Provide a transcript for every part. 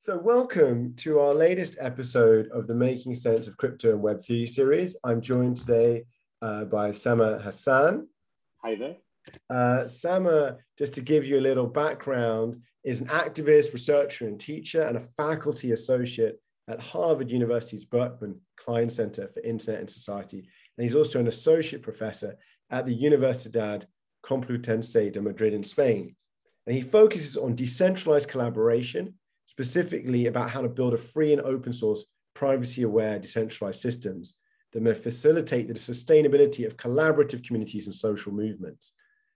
So welcome to our latest episode of the Making Sense of Crypto and Web3 series. I'm joined today by Samer Hassan. Hi there. Samer, just to give you a little background, is an activist, researcher and teacher and a faculty associate at Harvard University's Berkman Klein Center for Internet and Society. And he's also an associate professor at the Universidad Complutense de Madrid in Spain. And he focuses on decentralized collaboration, specifically about how to build a free and open source, privacy-aware, decentralized systems that may facilitate the sustainability of collaborative communities and social movements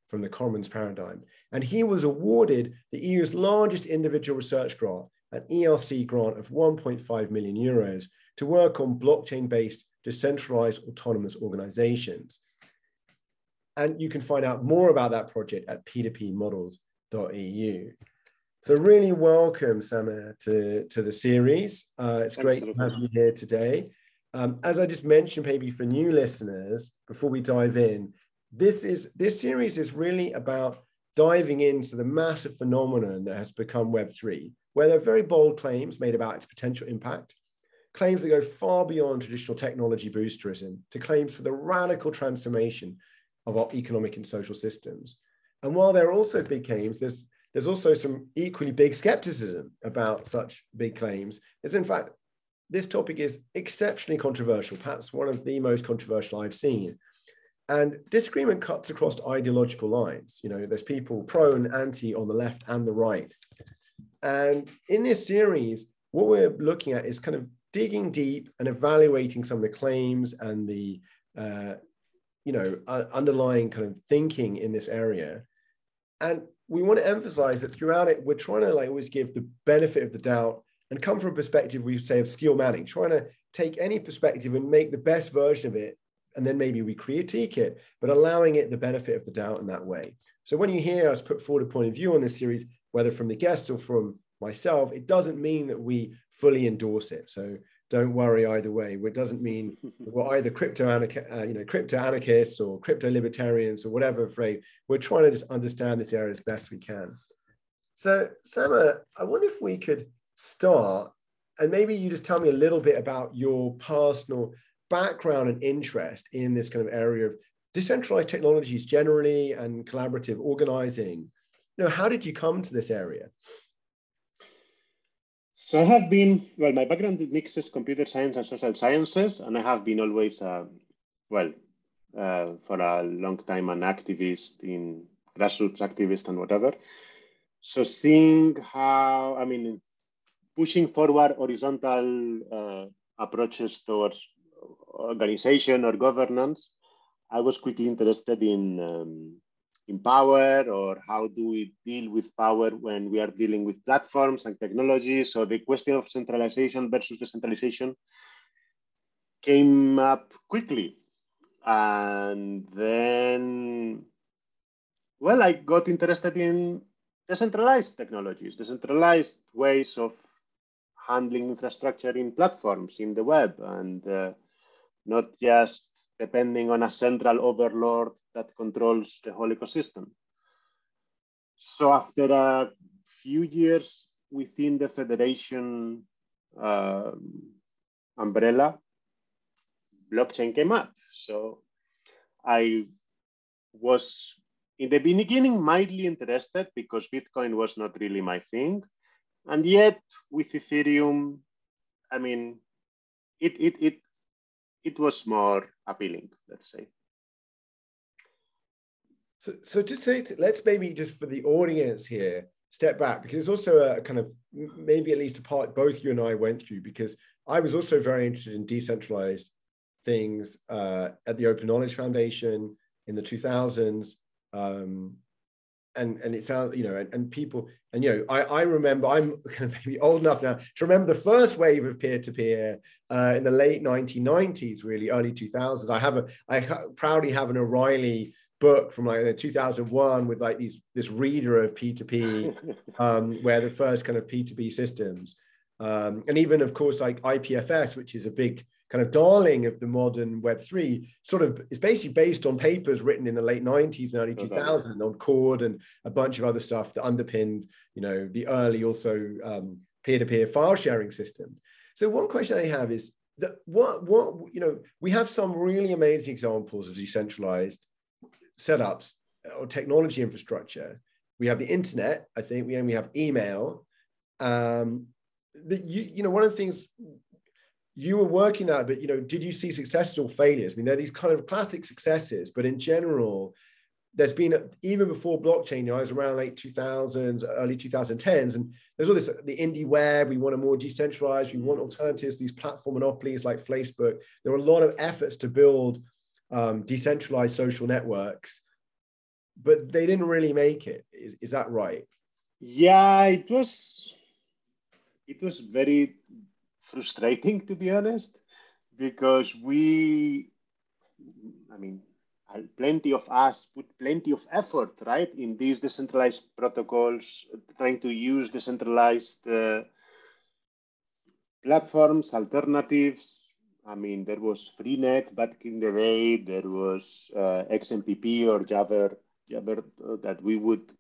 from the commons paradigm. And he was awarded the EU's largest individual research grant, an ERC grant of 1.5 million euros to work on blockchain-based, decentralized, autonomous organizations. And you can find out more about that project at p2pmodels.eu. So really welcome, Samer, to the series. It's great to have you here today. As I just mentioned, maybe for new listeners, before we dive in, this series is really about diving into the massive phenomenon that has become Web3, where there are very bold claims made about its potential impact, claims that go far beyond traditional technology boosterism to claims for the radical transformation of our economic and social systems. And while there are also big claims, there's also some equally big skepticism about such big claims. As in fact, this topic is exceptionally controversial, perhaps one of the most controversial I've seen. And disagreement cuts across ideological lines. You know, there's people pro and anti on the left and the right. And in this series, what we're looking at is kind of digging deep and evaluating some of the claims and the, underlying kind of thinking in this area. And we want to emphasize that throughout it, we're trying to always give the benefit of the doubt and come from a perspective, we say, of steel manning, trying to take any perspective and make the best version of it. And then maybe we critique it, but allowing it the benefit of the doubt in that way. So when you hear us put forward a point of view on this series, whether from the guest or from myself, it doesn't mean that we fully endorse it. So don't worry either way. It doesn't mean we're either crypto anarchists or crypto libertarians or whatever phrase. We're trying to just understand this area as best we can. So, Samer, I wonder if we could start, and maybe you just tell me a little bit about your personal background and interest in this kind of area of decentralized technologies generally and collaborative organizing. You know, how did you come to this area? So I have been, well, my background mixes computer science and social sciences, and I have been always, for a long time, an activist in grassroots activist and whatever. So seeing how, I mean, pushing forward horizontal approaches towards organization or governance, I was quickly interested in power, or how do we deal with power when we are dealing with platforms and technology. So the question of centralization versus decentralization came up quickly. And then, well, I got interested in decentralized technologies, decentralized ways of handling infrastructure in platforms, in the web, and not just depending on a central overlord that controls the whole ecosystem. So after a few years within the Federation umbrella, blockchain came up. So I was, in the beginning, mildly interested because Bitcoin was not really my thing. And yet with Ethereum, I mean, it was more appealing, let's say. So just let's maybe just for the audience here, step back, because it's also a kind of maybe at least a part both you and I went through, because I was also very interested in decentralized things at the Open Knowledge Foundation in the 2000s. And it sounds, you know, and people, and, you know, I remember, I'm kind of maybe old enough now to remember the first wave of peer-to-peer in the late 1990s, really early 2000s. I proudly have an O'Reilly book from like 2001 with like this reader of P2P, where the first kind of P2P systems, and even of course like IPFS, which is a big kind of darling of the modern Web3, sort of is basically based on papers written in the late 90s and early 2000s on Cord and a bunch of other stuff that underpinned, you know, the early also peer-to-peer file sharing system. So one question I have is that what, you know, we have some really amazing examples of decentralized setups or technology infrastructure. We have the internet, I think, and we have email. You know, one of the things you were working at, but, you know, did you see successes or failures? I mean, there are these kind of classic successes, but in general, there's been, even before blockchain, you know, I was around late 2000s, early 2010s, and there's all this, the indie web, we want a more decentralized, we want alternatives, these platform monopolies like Facebook. There were a lot of efforts to build decentralized social networks, but they didn't really make it. Is that right? Yeah, it was very frustrating, to be honest, because plenty of us put plenty of effort, right, in these decentralized protocols, trying to use decentralized platforms, alternatives. I mean, there was Freenet back in the day, there was XMPP or Jabber that we would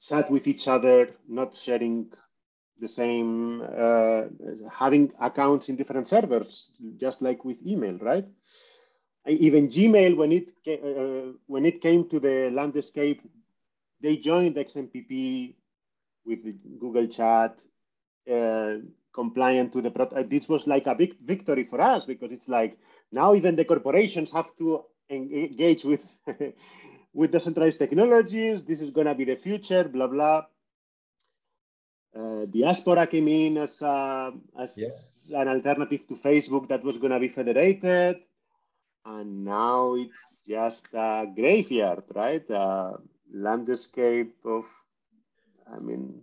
chat with each other, not sharing the same, having accounts in different servers, just like with email, right? Even Gmail, when it came to the landscape, they joined XMPP with the Google Chat, compliant to the protocol. This was like a big victory for us, because it's like now even the corporations have to engage with with decentralized technologies. This is going to be the future. Blah blah. Diaspora came in as an alternative to Facebook that was going to be federated. And now it's just a graveyard, right? A landscape of, and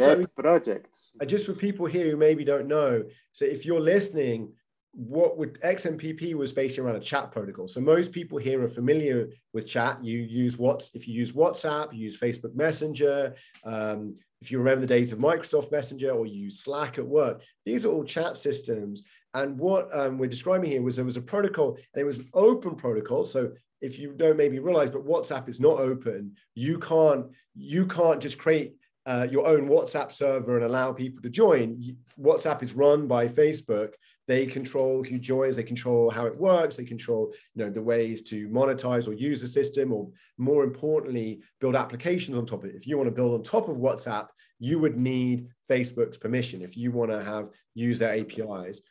so projects. And just for people here who maybe don't know, so if you're listening, XMPP was based around a chat protocol. So most people here are familiar with chat. If you use WhatsApp, you use Facebook Messenger. If you remember the days of Microsoft Messenger, or you use Slack at work, these are all chat systems. And what we're describing here was there was a protocol, and it was an open protocol. So if you don't maybe realize, but WhatsApp is not open. You can't just create your own WhatsApp server and allow people to join. WhatsApp is run by Facebook. They control who joins. They control how it works. They control, you know, the ways to monetize or use the system, or more importantly, build applications on top of it. If you want to build on top of WhatsApp, you would need Facebook's permission if you want to use their APIs.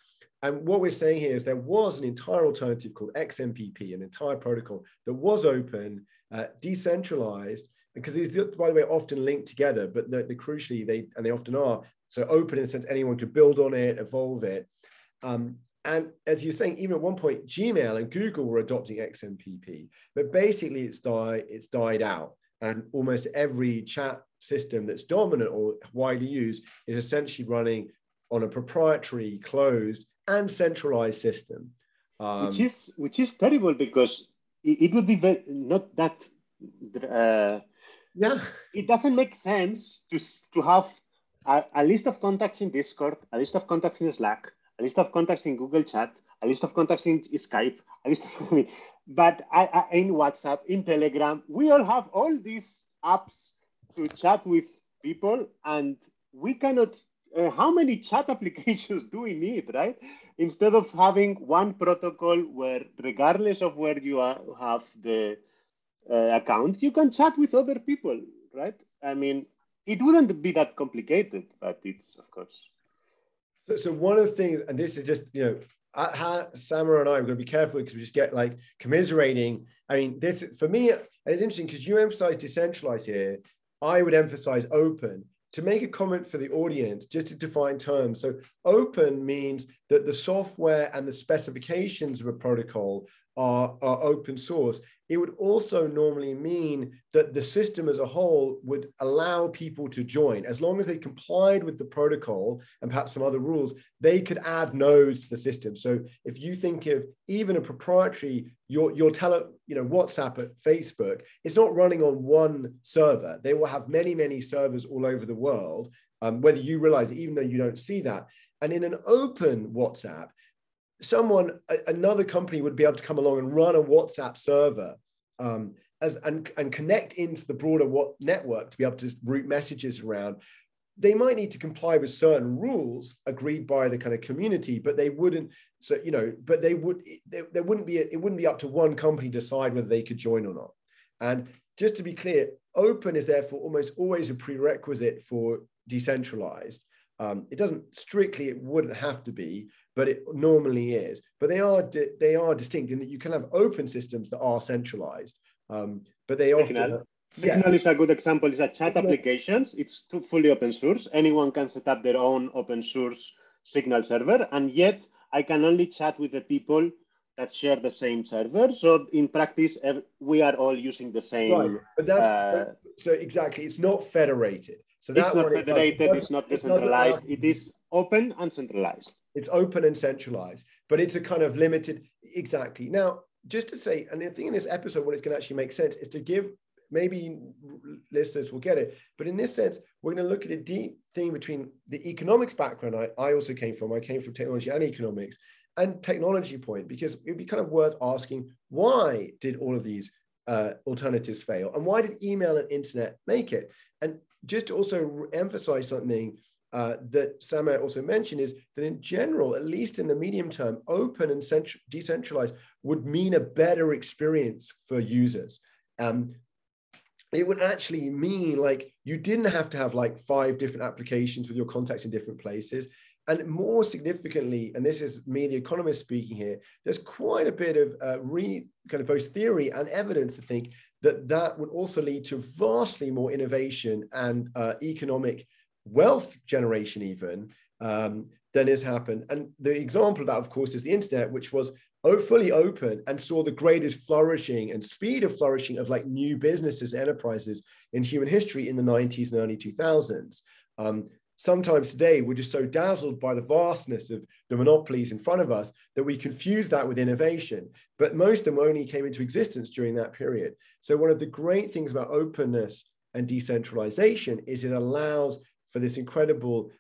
And what we're saying here is there was an entire alternative called XMPP, an entire protocol that was open, decentralized, because these, by the way, are often linked together, but crucially, they often are. So open in the sense anyone could build on it, evolve it. And as you're saying, even at one point, Gmail and Google were adopting XMPP, but basically it's died out. And almost every chat system that's dominant or widely used is essentially running on a proprietary, closed, and centralized system, which is terrible, because it would be not that. It doesn't make sense to have a list of contacts in Discord, a list of contacts in Slack, a list of contacts in Google Chat, a list of contacts in Skype. But in WhatsApp, in Telegram, we all have all these apps to chat with people, and we cannot. How many chat applications do we need, right? Instead of having one protocol where, regardless of where you have the account, you can chat with other people, right? I mean, it wouldn't be that complicated, but it's, of course. So one of the things, and this is just, you know, Samer and I are going to be careful, because we just get like commiserating. I mean, this, for me, it's interesting because you emphasize decentralized here. I would emphasize open. To make a comment for the audience, just to define terms. So open means that the software and the specifications of a protocol are open source. It would also normally mean that the system as a whole would allow people to join. As long as they complied with the protocol and perhaps some other rules, they could add nodes to the system. So if you think of even a proprietary, your WhatsApp at Facebook, it's not running on one server. They will have many, many servers all over the world, whether you realize it, even though you don't see that. And in an open WhatsApp, another company would be able to come along and run a WhatsApp server and connect into the broader network to be able to route messages around. they might need to comply with certain rules agreed by the kind of community, but they wouldn't. So, you know, but they would, there wouldn't be, it wouldn't be up to one company to decide whether they could join or not. And just to be clear, open is therefore almost always a prerequisite for decentralized. It doesn't strictly, it wouldn't have to be, but it normally is. But they are distinct in that you can have open systems that are centralized, but they often. Signal is a good example. It's a chat applications. It's fully open source. Anyone can set up their own open source Signal server, and yet I can only chat with the people that share the same server. So in practice, we are all using the same. Right, but that's so exactly. It's not federated. So that's not federated. It's not decentralized. It is open and centralized. It's open and centralized, but it's a kind of limited. Exactly. Now, just to say, and I think in this episode, what it's going to actually make sense is to give. Maybe listeners will get it, but in this sense, we're going to look at a deep thing between the economics background I also came from. I came from technology and economics and technology point, because it'd be kind of worth asking, why did all of these alternatives fail? And why did email and internet make it? And just to also emphasize something that Samer also mentioned is that in general, at least in the medium term, open and decentralized would mean a better experience for users. It would actually mean like you didn't have to have like 5 different applications with your contacts in different places. And more significantly, and this is me, the economist speaking here, there's quite a bit of kind of both theory and evidence to think that that would also lead to vastly more innovation and economic wealth generation even than has happened. And the example of that, of course, is the internet, which was fully open and saw the greatest flourishing and speed of flourishing of like new businesses and enterprises in human history in the 90s and early 2000s. Sometimes today we're just so dazzled by the vastness of the monopolies in front of us that we confuse that with innovation, but most of them only came into existence during that period. So one of the great things about openness and decentralization is it allows for this incredible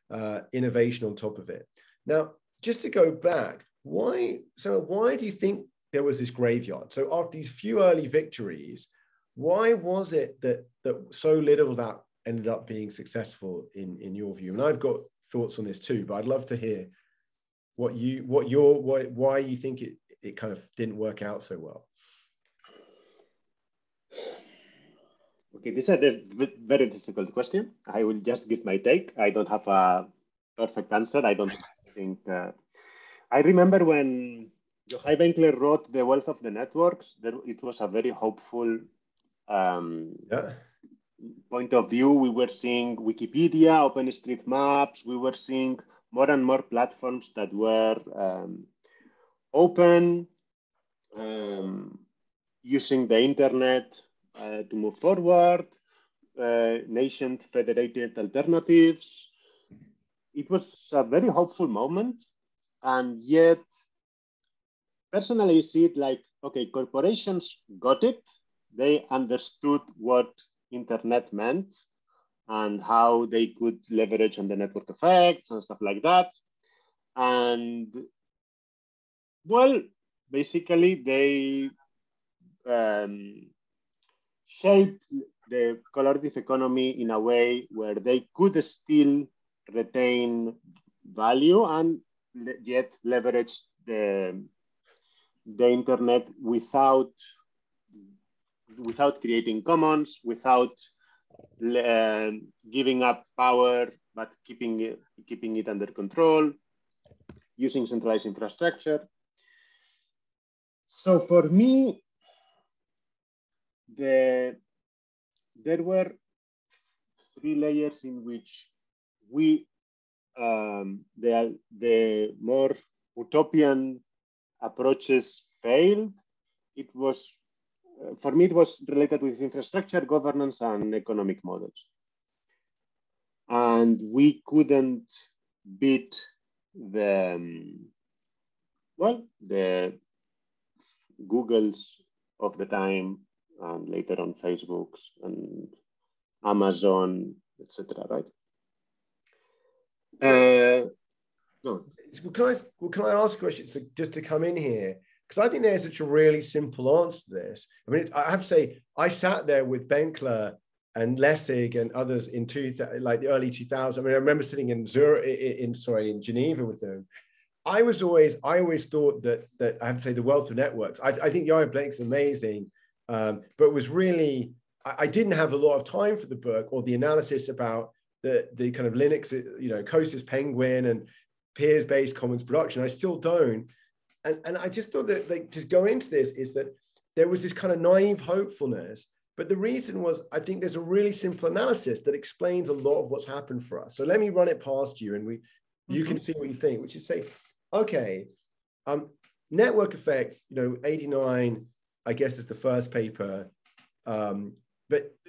innovation on top of it. Now, just to go back, why do you think there was this graveyard? So after these few early victories, why was it that so little of that ended up being successful in your view? And I've got thoughts on this too, but I'd love to hear why you think it kind of didn't work out so well. Okay, this is a very difficult question. I will just give my take. I don't have a perfect answer. I don't think... I remember when Yochai Benkler wrote The Wealth of the Networks, that it was a very hopeful point of view. We were seeing Wikipedia, OpenStreetMaps. We were seeing more and more platforms that were open, using the internet to move forward, nation federated alternatives. It was a very hopeful moment. And yet, personally, I see it like, okay, corporations got it. They understood what internet meant and how they could leverage on the network effects and stuff like that. And well, basically they shaped the collaborative economy in a way where they could still retain value and yet leverage the internet without creating commons, without giving up power, but keeping it under control, using centralized infrastructure. So for me, there were 3 layers in which we the more utopian approaches failed. It was, for me, it was related with infrastructure, governance, and economic models. And we couldn't beat the Googles of the time, and later on Facebooks and Amazon, etc. Right. No. Can I ask a question? So just to come in here, because I think there's such a really simple answer to this. I mean, I have to say, I sat there with Benkler and Lessig and others in like the early 2000s. I mean, I remember sitting in Zurich, in Geneva with them. I always thought that I have to say the wealth of networks. I think Yochai Blake's amazing, but was really, I didn't have a lot of time for the book or the analysis about the kind of Linux, you know, Kosas Penguin and peers-based commons production. I still don't. And I just thought that, like, to go into this is that there was this kind of naive hopefulness. But the reason was, I think there's a really simple analysis that explains a lot of what's happened for us. So let me run it past you and you can see what you think, which is say, okay, network effects, you know, 89, I guess, is the first paper. But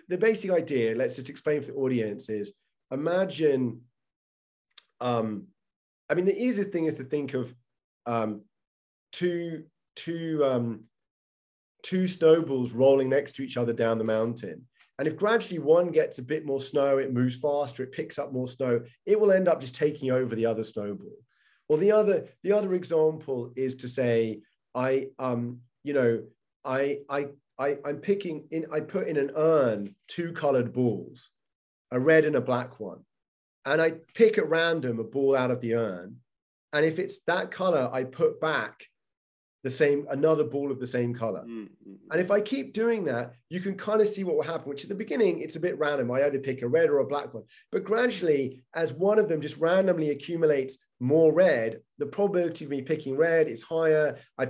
the basic idea, let's just explain for the audience, is imagine, I mean, the easiest thing is to think of two snowballs rolling next to each other down the mountain. And if gradually one gets a bit more snow, it moves faster, it picks up more snow, it will end up just taking over the other snowball. Or the other example is to say, I put in an urn two colored balls, a red and a black one. And I pick at random a ball out of the urn. And if it's that color, I put back another ball of the same color. Mm-hmm. And if I keep doing that, you can kind of see what will happen, which at the beginning, it's a bit random. I either pick a red or a black one. But gradually, as one of them just randomly accumulates more red, the probability of me picking red is higher. I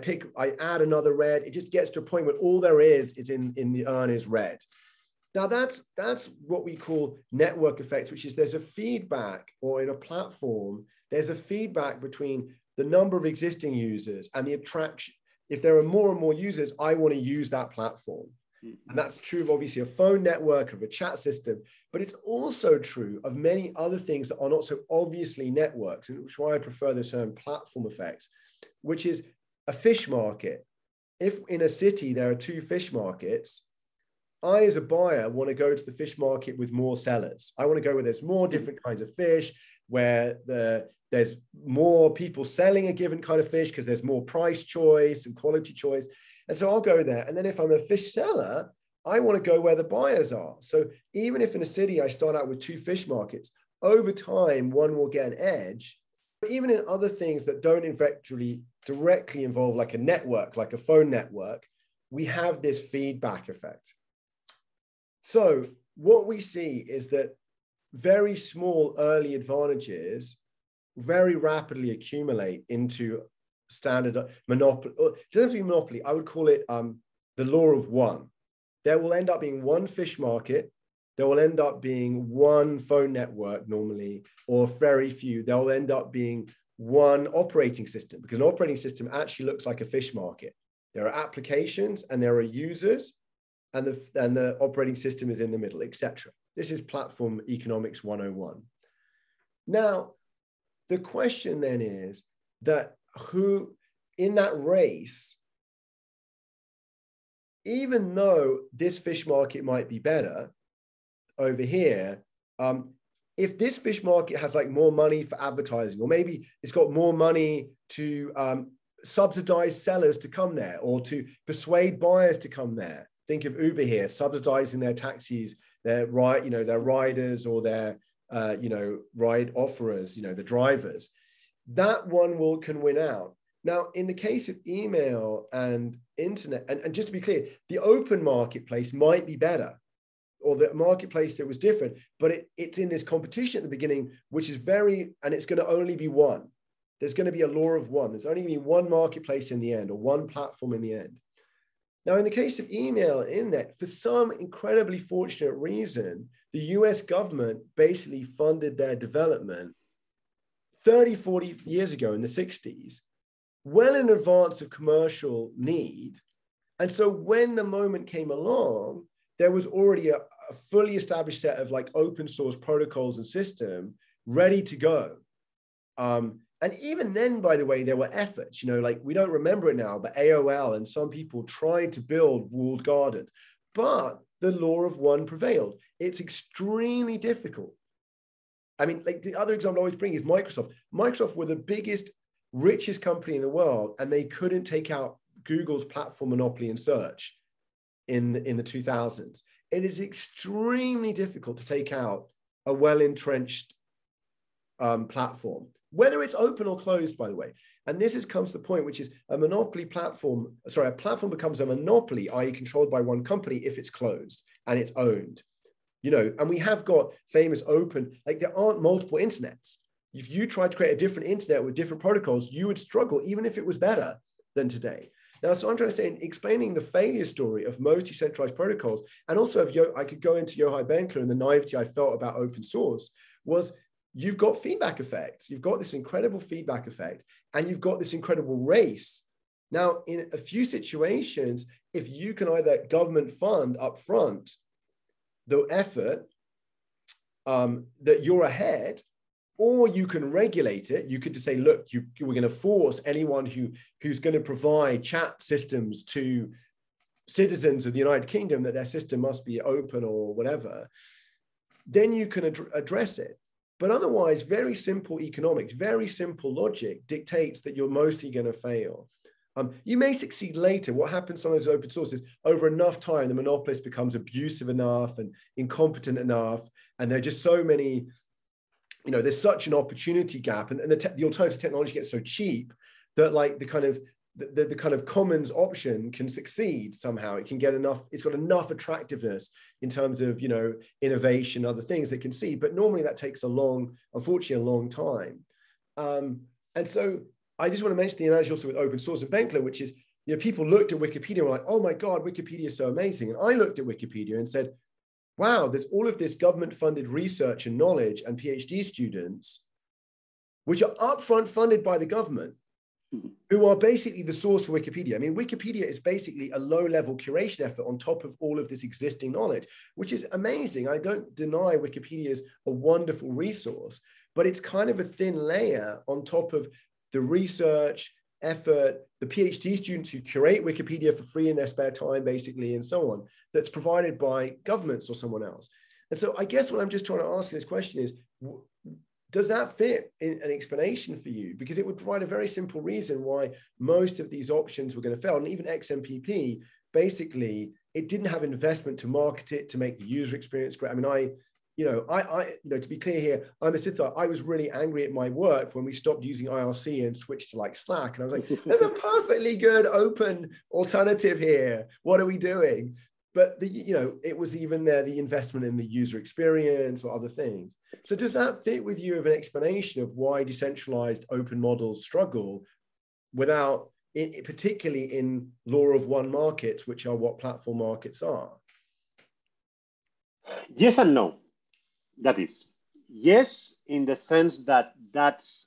add another red. It just gets to a point where all there is in the urn is red. Now that's what we call network effects, which is there's a feedback, or in a platform, there's a feedback between the number of existing users and the attraction. If there are more and more users, I want to use that platform. Mm-hmm. And that's true of obviously a phone network, of a chat system, but it's also true of many other things that are not so obviously networks, and which is why I prefer the term platform effects, which is a fish market. If in a city there are two fish markets, I, as a buyer, want to go to the fish market with more sellers. I want to go where there's more different kinds of fish, where there's more people selling a given kind of fish because there's more price choice and quality choice. And so I'll go there. And then if I'm a fish seller, I want to go where the buyers are. So even if in a city I start out with two fish markets, over time, one will get an edge. But even in other things that don't directly involve like a network, like a phone network, we have this feedback effect. So what we see is that very small early advantages very rapidly accumulate into standard monopoly. It doesn't have to be monopoly. I would call it the law of one. There will end up being one fish market. There will end up being one phone network normally, or very few. There will end up being one operating system, because an operating system actually looks like a fish market. There are applications and there are users, and the operating system is in the middle, etc. This is platform economics 101. Now, the question then is that who in that race, even though this fish market might be better over here, if this fish market has like more money for advertising, or maybe it's got more money to subsidize sellers to come there, or to persuade buyers to come there. Think of Uber here, subsidizing their taxis, their riders, or their ride offerers, the drivers. That one can win out. Now, in the case of email and internet, and just to be clear, the open marketplace might be better, or the marketplace that was different, but it's in this competition at the beginning, which is and it's going to only be one. There's going to be a law of one. There's only going to be one marketplace in the end, or one platform in the end. Now, in the case of email and internet, for some incredibly fortunate reason, the US government basically funded their development 30, 40 years ago in the 60s, well in advance of commercial need. And so when the moment came along, there was already a fully established set of like open source protocols and system ready to go. And even then, by the way, there were efforts, like we don't remember it now, but AOL and some people tried to build walled gardens, but the law of one prevailed. It's extremely difficult. I mean, like the other example I always bring is Microsoft. Microsoft were the biggest, richest company in the world, and they couldn't take out Google's platform monopoly in search in the 2000s. it is extremely difficult to take out a well-entrenched platform, whether it's open or closed, by the way. And this is, comes to the point, which is a monopoly platform, sorry, a platform becomes a monopoly, i.e. controlled by one company, if it's closed and it's owned. You know, and we have got famous open, like there aren't multiple internets. If you tried to create a different internet with different protocols, you would struggle, even if it was better than today. Now, so I'm trying to say, in explaining the failure story of most decentralized protocols, and also if I could go into Yochai Benkler and the naivety I felt about open source, was you've got feedback effects. You've got this incredible feedback effect, and you've got this incredible race. Now, in a few situations, if you can either government fund upfront the effort that you're ahead, or you can regulate it. You could just say, look, we're going to force anyone who's going to provide chat systems to citizens of the United Kingdom that their system must be open or whatever. Then you can address it. But otherwise, very simple economics, very simple logic dictates that you're mostly going to fail. You may succeed later. What happens sometimes with open source is over enough time, the monopolist becomes abusive enough and incompetent enough. And there are just so many, you know, there's such an opportunity gap, and the alternative technology gets so cheap that like the kind of commons option can succeed somehow. It can get enough, it's got enough attractiveness in terms of, you know, innovation, other things that can see, but normally that takes a long, unfortunately, a long time. And so I just want to mention the analogy also with open source and Benkler, which is, you know, people looked at Wikipedia and were like, oh my God, Wikipedia is so amazing. And I looked at Wikipedia and said, wow, there's all of this government funded research and knowledge and PhD students, which are upfront funded by the government, who are basically the source for Wikipedia. I mean, Wikipedia is basically a low level curation effort on top of all of this existing knowledge, which is amazing. I don't deny Wikipedia is a wonderful resource, but it's kind of a thin layer on top of the research effort, the PhD students who curate Wikipedia for free in their spare time, basically, and so on, that's provided by governments or someone else. And so I guess what I'm just trying to ask in this question is, does that fit in an explanation for you? Because it would provide a very simple reason why most of these options were going to fail. And even XMPP, basically, it didn't have investment to market it, to make the user experience great. I mean, I to be clear here, I'm a Siddharth. I was really angry at my work when we stopped using IRC and switched to like Slack. And I was like, there's a perfectly good open alternative here. What are we doing? But the, you know, it was even there, the investment in the user experience or other things. So does that fit with you of an explanation of why decentralized open models struggle without, particularly in law of one markets, which are what platform markets are? Yes and no. That is, yes, in the sense that that's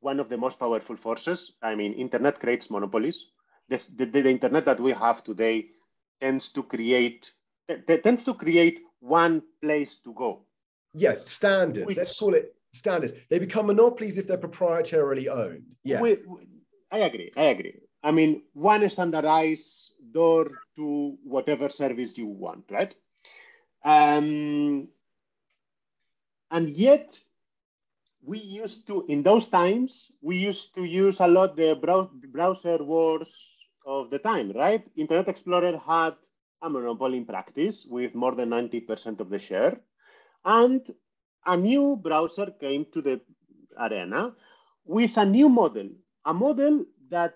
one of the most powerful forces. I mean, internet creates monopolies. The internet that we have today tends to create one place to go. Yes, standards. Let's call it standards. They become monopolies if they're proprietarily owned. Yeah, I agree. I mean, one standardized door to whatever service you want, right? And yet, we used to, in those times, we used to use a lot the browser wars of the time, right? Internet Explorer had a monopoly in practice with more than 90% of the share. And a new browser came to the arena with a new model, a model that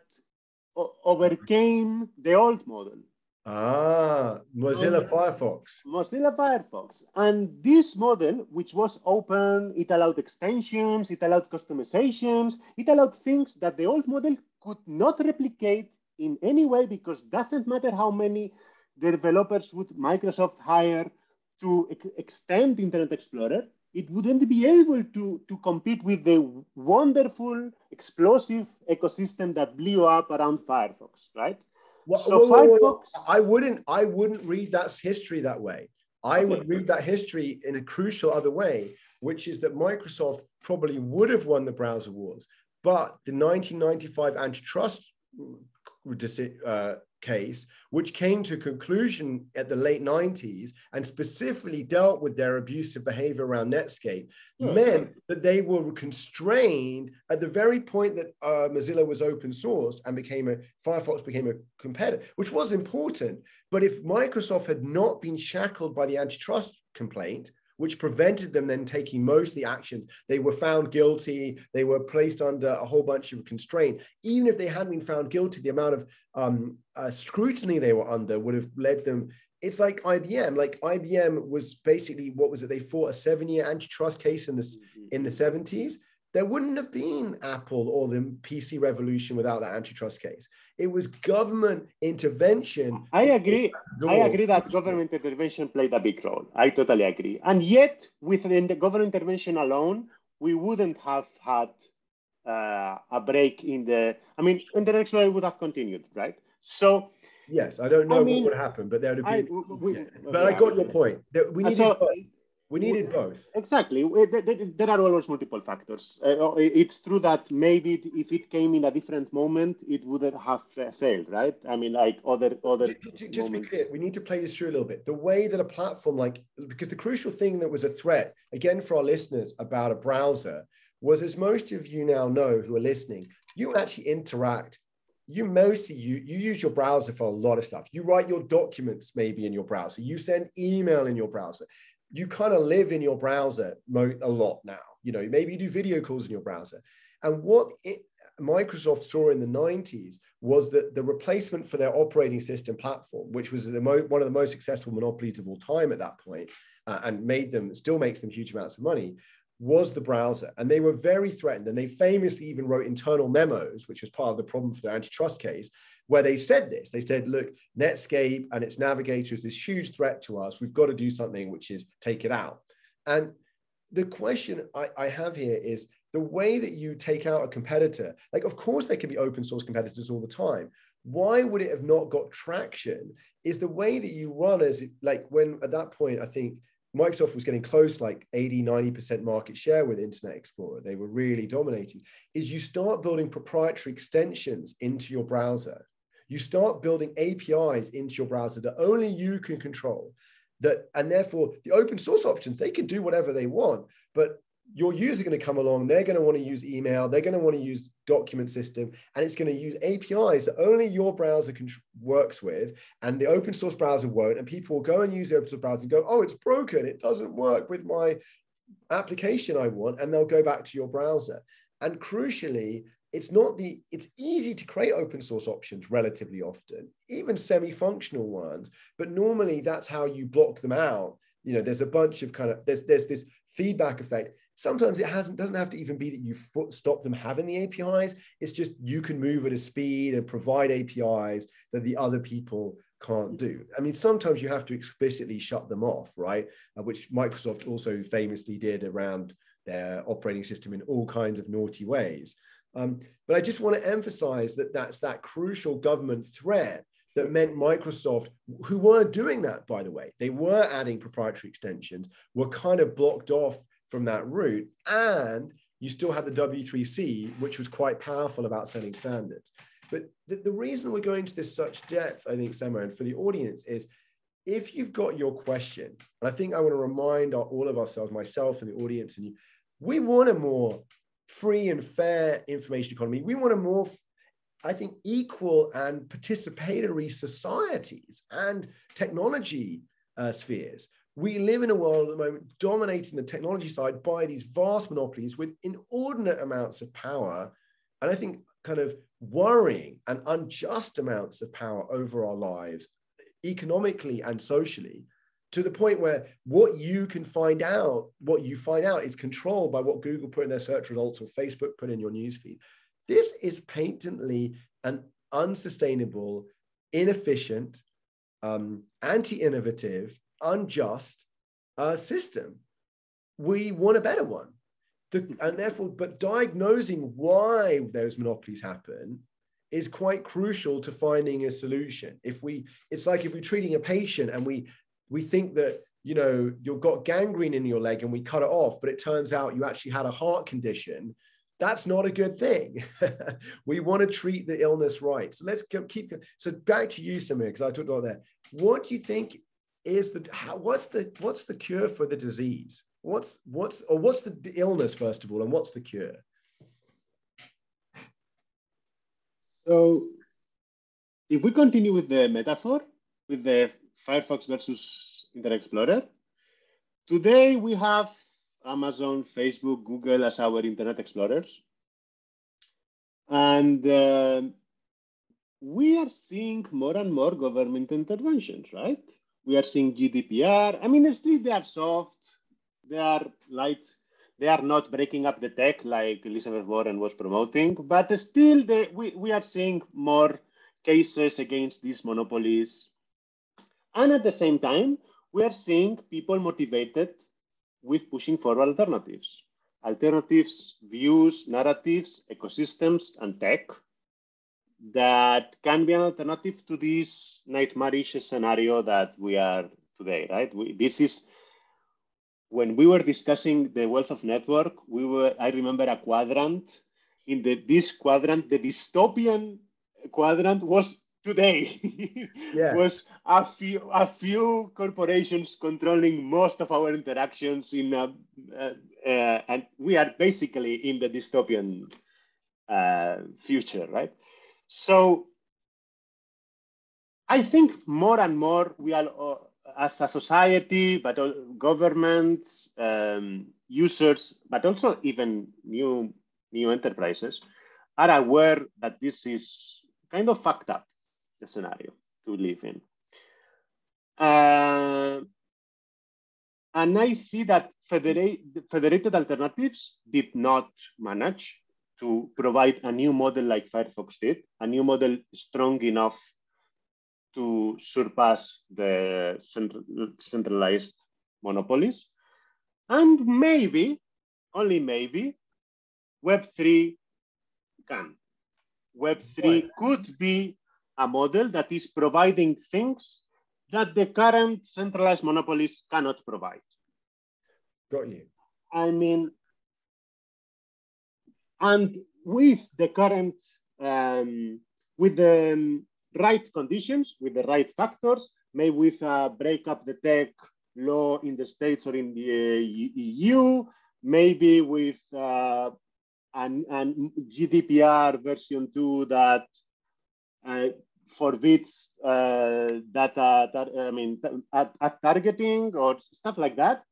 overcame the old model. Ah, Mozilla Firefox. And this model, which was open, it allowed extensions, it allowed customizations, it allowed things that the old model could not replicate in any way, because it doesn't matter how many developers would Microsoft hire to extend Internet Explorer, it wouldn't be able to compete with the wonderful, explosive ecosystem that blew up around Firefox, right? Well, so I wouldn't read that history that way. I would read that history in a crucial other way, which is that Microsoft probably would have won the browser wars, but the 1995 antitrust case, which came to a conclusion at the late 90s and specifically dealt with their abusive behavior around Netscape, meant that they were constrained at the very point that Mozilla was open sourced and Firefox became a competitor, which was important. But if Microsoft had not been shackled by the antitrust complaint, which prevented them then taking most of the actions. They were found guilty. They were placed under a whole bunch of constraint. Even if they hadn't been found guilty, the amount of scrutiny they were under would have led them. It's like IBM. Like IBM was basically, what was it? They fought a 7-year antitrust case in the 70s. There wouldn't have been Apple or the PC revolution without that antitrust case. It was government intervention. I agree that government intervention played a big role. I totally agree. And yet, with the government intervention alone, we wouldn't have had a break in the... I mean, Internet Explorer would have continued, right? So... Yes, I don't know what would happen, but there would have been... I got your point. We needed both. Exactly. There are always multiple factors. It's true that maybe if it came in a different moment, it wouldn't have failed, right? I mean, like other. Just be clear, we need to play this through a little bit. The way that a platform because the crucial thing that was a threat, again, for our listeners about a browser was, as most of you now know who are listening, you actually interact. You use your browser for a lot of stuff. You write your documents maybe in your browser. You send email in your browser. You kind of live in your browser a lot now. You know, maybe you do video calls in your browser. And what Microsoft saw in the 90s was that the replacement for their operating system platform, which was one of the most successful monopolies of all time at that point, and still makes them huge amounts of money, was the browser. And they were very threatened. And they famously even wrote internal memos, which was part of the problem for their antitrust case, where they said this. They said, look, Netscape and its navigator is this huge threat to us. We've got to do something, which is take it out. And the question I have here is the way that you take out a competitor. Like, of course, there can be open source competitors all the time. Why would it have not got traction is the way that you run when at that point, I think, Microsoft was getting close, like 80, 90% market share with Internet Explorer. They were really dominating. You start building proprietary extensions into your browser. You start building APIs into your browser that only you can control. And therefore, the open source options, they can do whatever they want, but your users are going to come along. They're going to want to use email. They're going to want to use document system, and it's going to use APIs that only your browser works with, and the open source browser won't. And people will go and use the open source browser and go, oh, it's broken. It doesn't work with my application I want. And they'll go back to your browser. And crucially, it's easy to create open source options relatively often, even semi-functional ones. But normally that's how you block them out. You know, there's a bunch of there's this feedback effect. Sometimes it doesn't have to even be that you stop them having the APIs. It's just you can move at a speed and provide APIs that the other people can't do. I mean, sometimes you have to explicitly shut them off, right? Which Microsoft also famously did around their operating system in all kinds of naughty ways. But I just want to emphasize that that's that crucial government threat that meant Microsoft, who were doing that, by the way, they were adding proprietary extensions, were kind of blocked off from that route, and you still had the W3C, which was quite powerful about setting standards. But the reason we're going to this such depth, I think, Samer, and for the audience, is if you've got your question, and I think I want to remind all of ourselves, myself and the audience, and you, we want a more free and fair information economy. We want a more, I think, equal and participatory societies and technology spheres. We live in a world at the moment dominating the technology side by these vast monopolies with inordinate amounts of power, and I think kind of worrying and unjust amounts of power over our lives, economically and socially, to the point where what you find out is controlled by what Google put in their search results or Facebook put in your newsfeed. This is patently an unsustainable, inefficient, anti-innovative, unjust system. We want a better one. But diagnosing why those monopolies happen is quite crucial to finding a solution. It's like if we're treating a patient and we think that, you know, you've got gangrene in your leg and we cut it off, but it turns out you actually had a heart condition. That's not a good thing. We want to treat the illness right. So let's keep. So back to you, Samer, because I talked about that. What do you think is the what's the cure for the disease? What's the illness first of all, and what's the cure? So, if we continue with the metaphor, with the Firefox versus Internet Explorer, today we have Amazon, Facebook, Google as our Internet Explorers. And we are seeing more and more government interventions, right? We are seeing GDPR. I mean, still they are soft, they are light, they are not breaking up the tech like Elizabeth Warren was promoting, but still we are seeing more cases against these monopolies. And at the same time, we are seeing people motivated with pushing forward alternatives. Alternatives, views, narratives, ecosystems, and tech that can be an alternative to this nightmarish scenario that we are today, right? This is, when we were discussing the wealth of network, I remember a quadrant. In this quadrant, the dystopian quadrant was today. Yes. Was a few corporations controlling most of our interactions in and we are basically in the dystopian future, right? So I think more and more we are, as a society, but all governments, users, but also even new enterprises, are aware that this is kind of fucked up, the scenario to live in. And I see that federated alternatives did not manage to provide a new model like Firefox did, a new model strong enough to surpass the centralized monopolies. And maybe, only maybe, Web3 can. Web3 could be a model that is providing things that the current centralized monopolies cannot provide. Got you. I mean, and with the current, with the right conditions, with the right factors, maybe with break up the tech law in the States or in the EU, maybe with and GDPR version 2 that forbids targeting or stuff like that.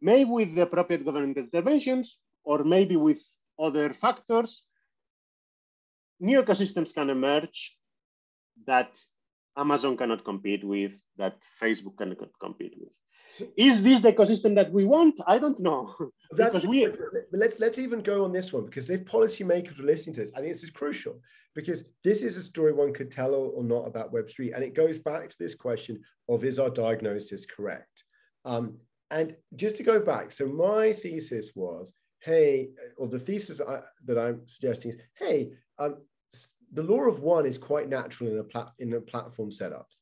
Maybe with the appropriate government interventions, or maybe with other factors, new ecosystems can emerge that Amazon cannot compete with, that Facebook cannot compete with. So, is this the ecosystem that we want? I don't know. That's weird. Let's even go on this one, because if policymakers are listening to this, I think this is crucial, because this is a story one could tell or not about Web3. And it goes back to this question of, is our diagnosis correct? And just to go back, so my thesis was, hey, or the thesis that I'm suggesting is, hey, the law of one is quite natural in a platform setups.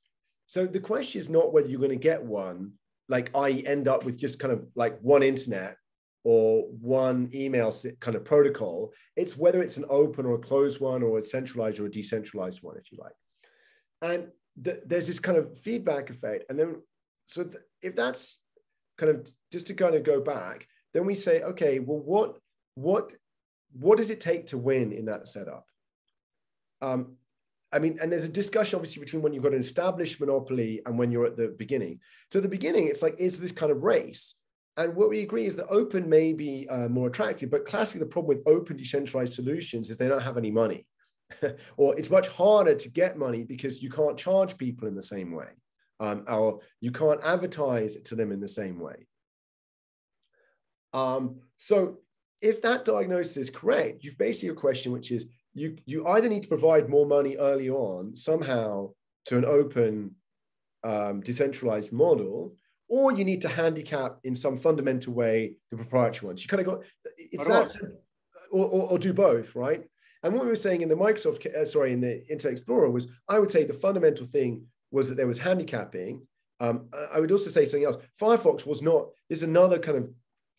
So the question is not whether you're going to get one, like I end up with just kind of like one internet or one email kind of protocol. It's whether it's an open or a closed one, or a centralized or a decentralized one, if you like. And there's this kind of feedback effect. And then, so if that's kind of, just to kind of go back, then we say, okay, well, what does it take to win in that setup? I mean, and there's a discussion obviously between when you've got an established monopoly and when you're at the beginning. So at the beginning, it's like, it's this kind of race. And what we agree is that open may be more attractive, but classically the problem with open decentralized solutions is they don't have any money, or it's much harder to get money because you can't charge people in the same way, or you can't advertise to them in the same way. So if that diagnosis is correct, you've basically a question, which is, you either need to provide more money early on somehow to an open decentralized model, or you need to handicap in some fundamental way the proprietary ones. You kind of got, it's that, or do both, right? And what we were saying in the Internet Explorer was, I would say the fundamental thing was that there was handicapping. I would also say something else. Firefox was not, there's another kind of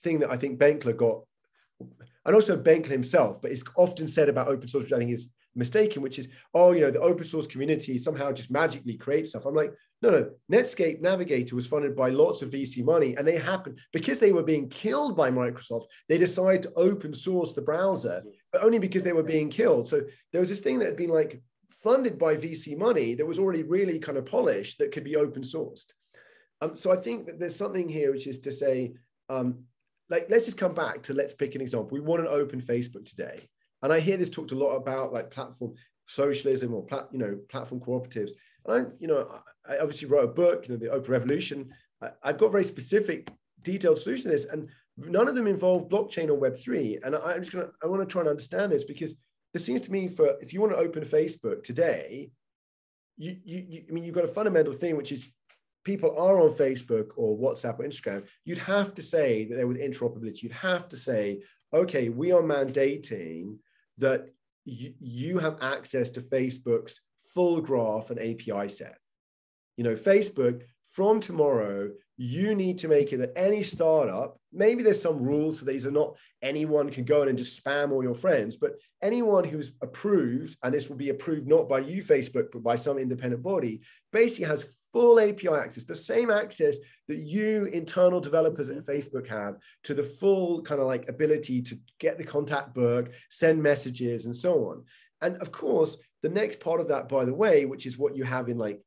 thing that I think Benkler got and also Benkler himself, but it's often said about open source, which I think is mistaken, which is, oh, you know, the open source community somehow just magically creates stuff. I'm like, no, no, Netscape Navigator was funded by lots of VC money, and they happened, because they were being killed by Microsoft, they decided to open source the browser, but only because they were being killed. So there was this thing that had been like funded by VC money that was already really kind of polished that could be open sourced. So I think that there's something here, which is to say, like, let's just come back to, let's pick an example. We want an open Facebook today. And I hear this talked a lot about like platform socialism or platform cooperatives. And I obviously wrote a book, The Open Revolution. I've got very specific, detailed solutions to this, and none of them involve blockchain or Web3. And I want to try and understand this, because this seems to me, for if you want to open Facebook today, you've got a fundamental thing, which is people are on Facebook or WhatsApp or Instagram. You'd have to say that there was interoperability. You'd have to say, okay, we are mandating that you have access to Facebook's full graph and API set. Facebook, from tomorrow, you need to make it that any startup, maybe there's some rules so these are not anyone can go in and just spam all your friends, but anyone who's approved, and this will be approved not by you, Facebook, but by some independent body, basically has full API access, the same access that you internal developers at Facebook have to the full kind of like ability to get the contact book, send messages, and so on. And of course, the next part of that, by the way, which is what you have in like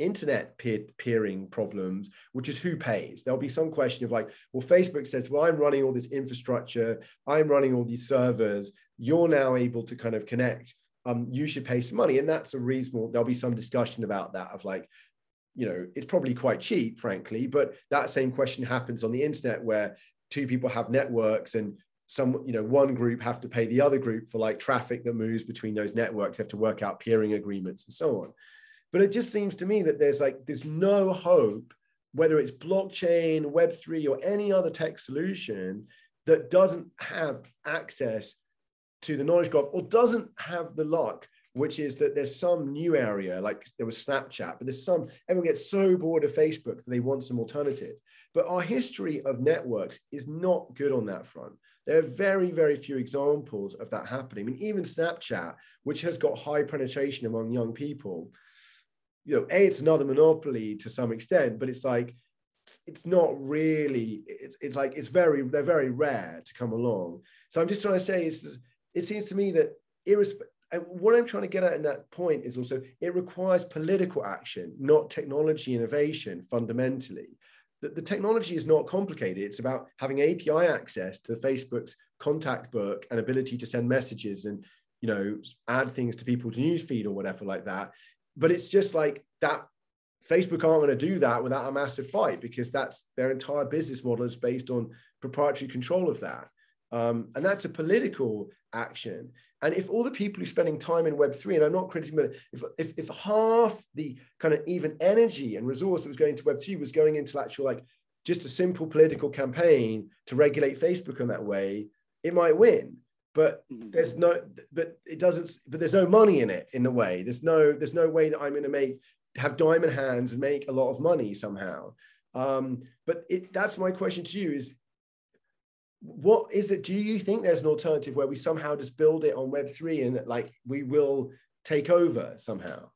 internet peering problems, which is who pays. There'll be some question of like, well, Facebook says, well, I'm running all this infrastructure, I'm running all these servers, you're now able to kind of connect, you should pay some money. And that's a reasonable, there'll be some discussion about that of like, it's probably quite cheap, frankly, but that same question happens on the internet where two people have networks and some, one group have to pay the other group for like traffic that moves between those networks. They have to work out peering agreements and so on. But it just seems to me that there's no hope, whether it's blockchain, Web3, or any other tech solution that doesn't have access to the knowledge graph or doesn't have the luck, which is that there's some new area, like there was Snapchat, but everyone gets so bored of Facebook that they want some alternative. But our history of networks is not good on that front. There are very, very few examples of that happening. I mean, even Snapchat, which has got high penetration among young people, it's another monopoly to some extent, but they're very rare to come along. So I'm just trying to say, it seems to me that and what I'm trying to get at in that point is also, it requires political action, not technology innovation fundamentally. The technology is not complicated. It's about having API access to Facebook's contact book and ability to send messages and, add things to people to newsfeed or whatever like that. But it's just like that Facebook aren't going to do that without a massive fight, because that's their entire business model is based on proprietary control of that. And that's a political action. And if all the people who are spending time in Web3, and I'm not critiquing, but if half the kind of even energy and resource that was going to Web3 was going into actual, like just a simple political campaign to regulate Facebook in that way, it might win. But there's no money in it in a way. There's no way that I'm going to have diamond hands and make a lot of money somehow. That's my question to you is, what is it? Do you think there's an alternative where we somehow just build it on Web3 and like we will take over somehow?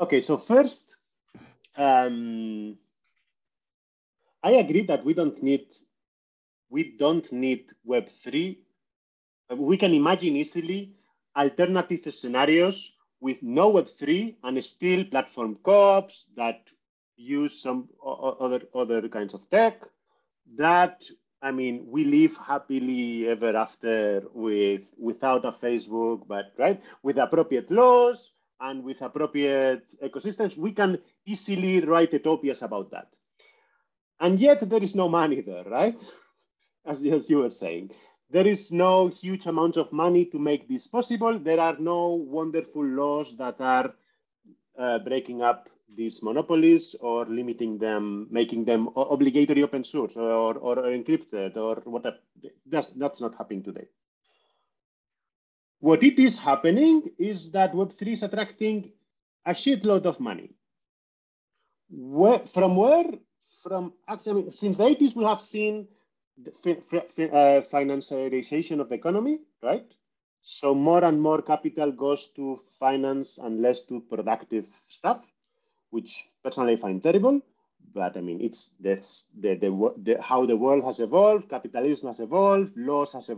Okay, so first, I agree that we don't need Web3. We can imagine easily alternative scenarios with no Web3 and still platform co-ops that use some other kinds of tech that, we live happily ever after without a Facebook, but right, with appropriate laws and with appropriate ecosystems, we can easily write utopias about that. And yet there is no money there, right? As you were saying, there is no huge amount of money to make this possible. There are no wonderful laws that are breaking up these monopolies or limiting them, making them obligatory open source or encrypted or whatever. That's not happening today. What it is happening is that Web3 is attracting a shitload of money. From where? from actually since the 80s, we have seen the financialization of the economy, right? So more and more capital goes to finance and less to productive stuff, which personally I find terrible. But I mean, it's how the world has evolved, capitalism has evolved, laws have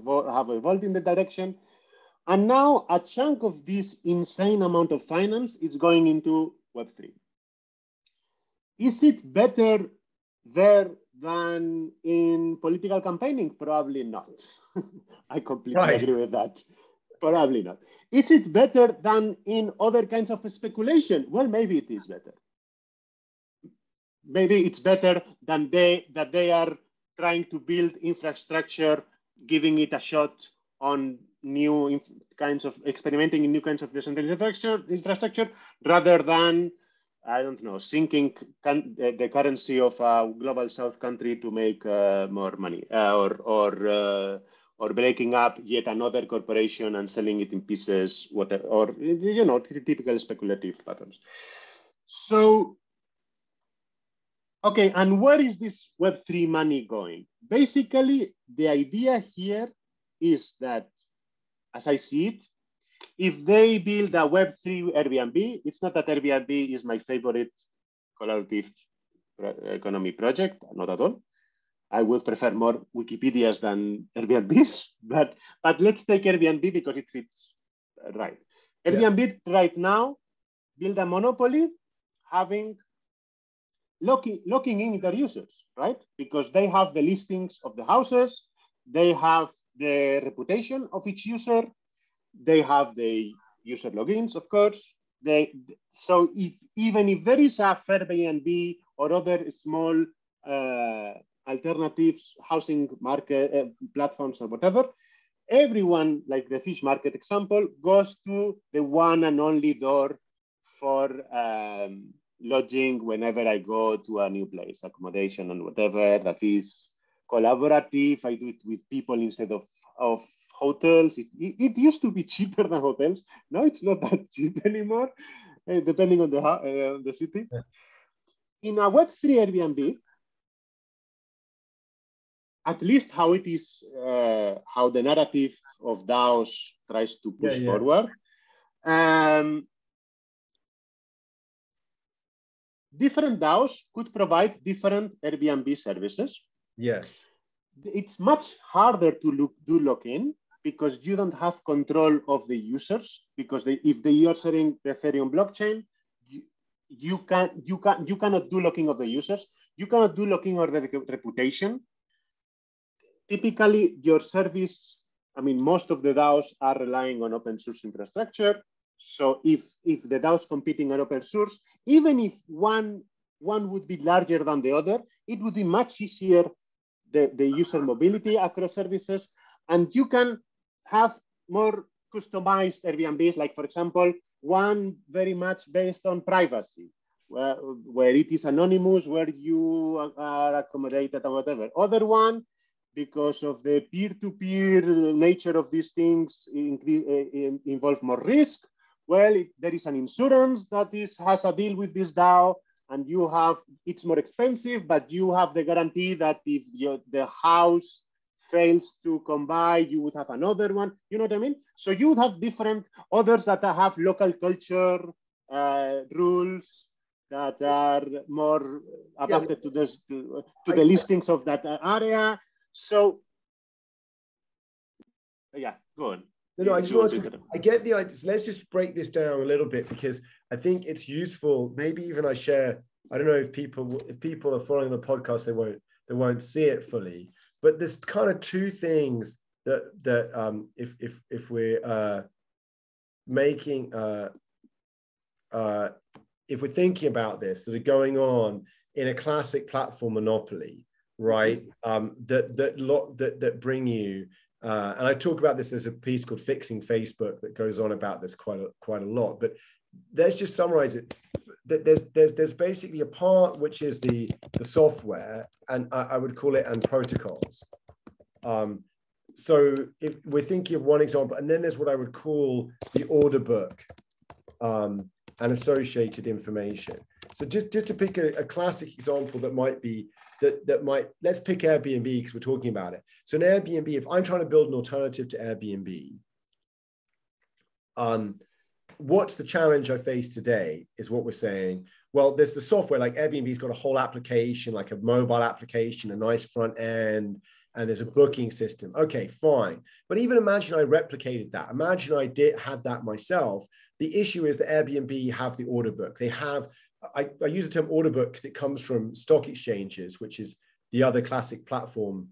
evolved in the direction. And now a chunk of this insane amount of finance is going into Web3. Is it better there than in political campaigning? Probably not. I completely agree with that. Probably not. Is it better than in other kinds of speculation? Well, maybe it is better. Maybe it's better than that they are trying to build infrastructure, giving it a shot on new kinds of experimenting in new kinds of decentralized infrastructure, rather than, I don't know, sinking the currency of a global south country to make more money, or breaking up yet another corporation and selling it in pieces, whatever, or, you know, typical speculative patterns. So, okay, and where is this Web3 money going? Basically, the idea here is that, as I see it, if they build a Web3 Airbnb, it's not that Airbnb is my favorite collaborative economy project, not at all. I would prefer more Wikipedias than Airbnbs, but let's take Airbnb because it fits right. Airbnb right now build a monopoly having locking in their users, right? Because they have the listings of the houses, they have the reputation of each user, they have the user logins, of course. So even if there is a Fairbnb or other small alternatives, housing market platforms or whatever, everyone, like the fish market example, goes to the one and only door for lodging whenever I go to a new place, accommodation and whatever that is collaborative. I do it with people instead of hotels. It used to be cheaper than hotels. Now it's not that cheap anymore, depending on the city. Yeah. In a Web3 Airbnb, at least how it is, how the narrative of DAOs tries to push forward, different DAOs could provide different Airbnb services. Yes. It's much harder to do lock-in because you don't have control of the users, because if they are sharing the Ethereum blockchain, you cannot do locking of the users. You cannot do locking of the reputation. Typically, your service, I mean, most of the DAOs are relying on open source infrastructure. So if the DAOs competing on open source, even if one would be larger than the other, it would be much easier, the user mobility across services. And you can have more customized Airbnbs, like, for example, one very much based on privacy, where it is anonymous, where you are accommodated or whatever. Other one, because of the peer-to-peer nature of these things, involve more risk. Well, there is an insurance that has a deal with this DAO, and it's more expensive, but you have the guarantee that if the house fails to come by, you would have another one. You know what I mean? So you would have different others that have local culture rules that are more adapted to the listings of that area. So, yeah, go on. No, I get the idea. So let's just break this down a little bit, because I think it's useful. Maybe even I share. I don't know if people are following the podcast, they won't see it fully. But there's kind of two things that if we're making if we're thinking about this that are going on in a classic platform monopoly, right? That bring you. And I talk about this. There's a piece called "Fixing Facebook" that goes on about this quite a lot. But let's just summarize it. There's basically a part which is the software, and I would call it and protocols. So if we're thinking of one example, and then there's what I would call the order book and associated information. So just to pick a classic example that might be, let's pick Airbnb because we're talking about it. So an Airbnb, if I'm trying to build an alternative to Airbnb, what's the challenge I face today is what we're saying. Well, there's the software, like Airbnb's got a whole application, like a mobile application, a nice front end, and there's a booking system. Okay, fine. But even imagine I replicated that. Imagine I had that myself. The issue is that Airbnb have the order book. They have, I use the term order book because it comes from stock exchanges, which is the other classic platform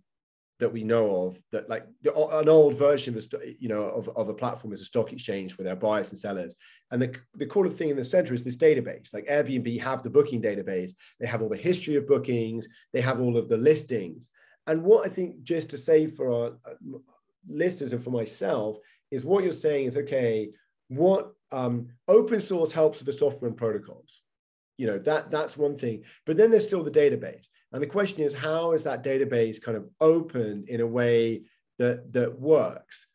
that we know of, that like an old version of a, of a platform is a stock exchange with their buyers and sellers. And the cool thing in the center is this database. Like Airbnb have the booking database. They have all the history of bookings. They have all of the listings. And what I think, just to say for our listeners and for myself, is what you're saying is, okay, what open source helps with the software and protocols. You know, that's one thing. But then there's still the database. And the question is, how is that database kind of open in a way that works?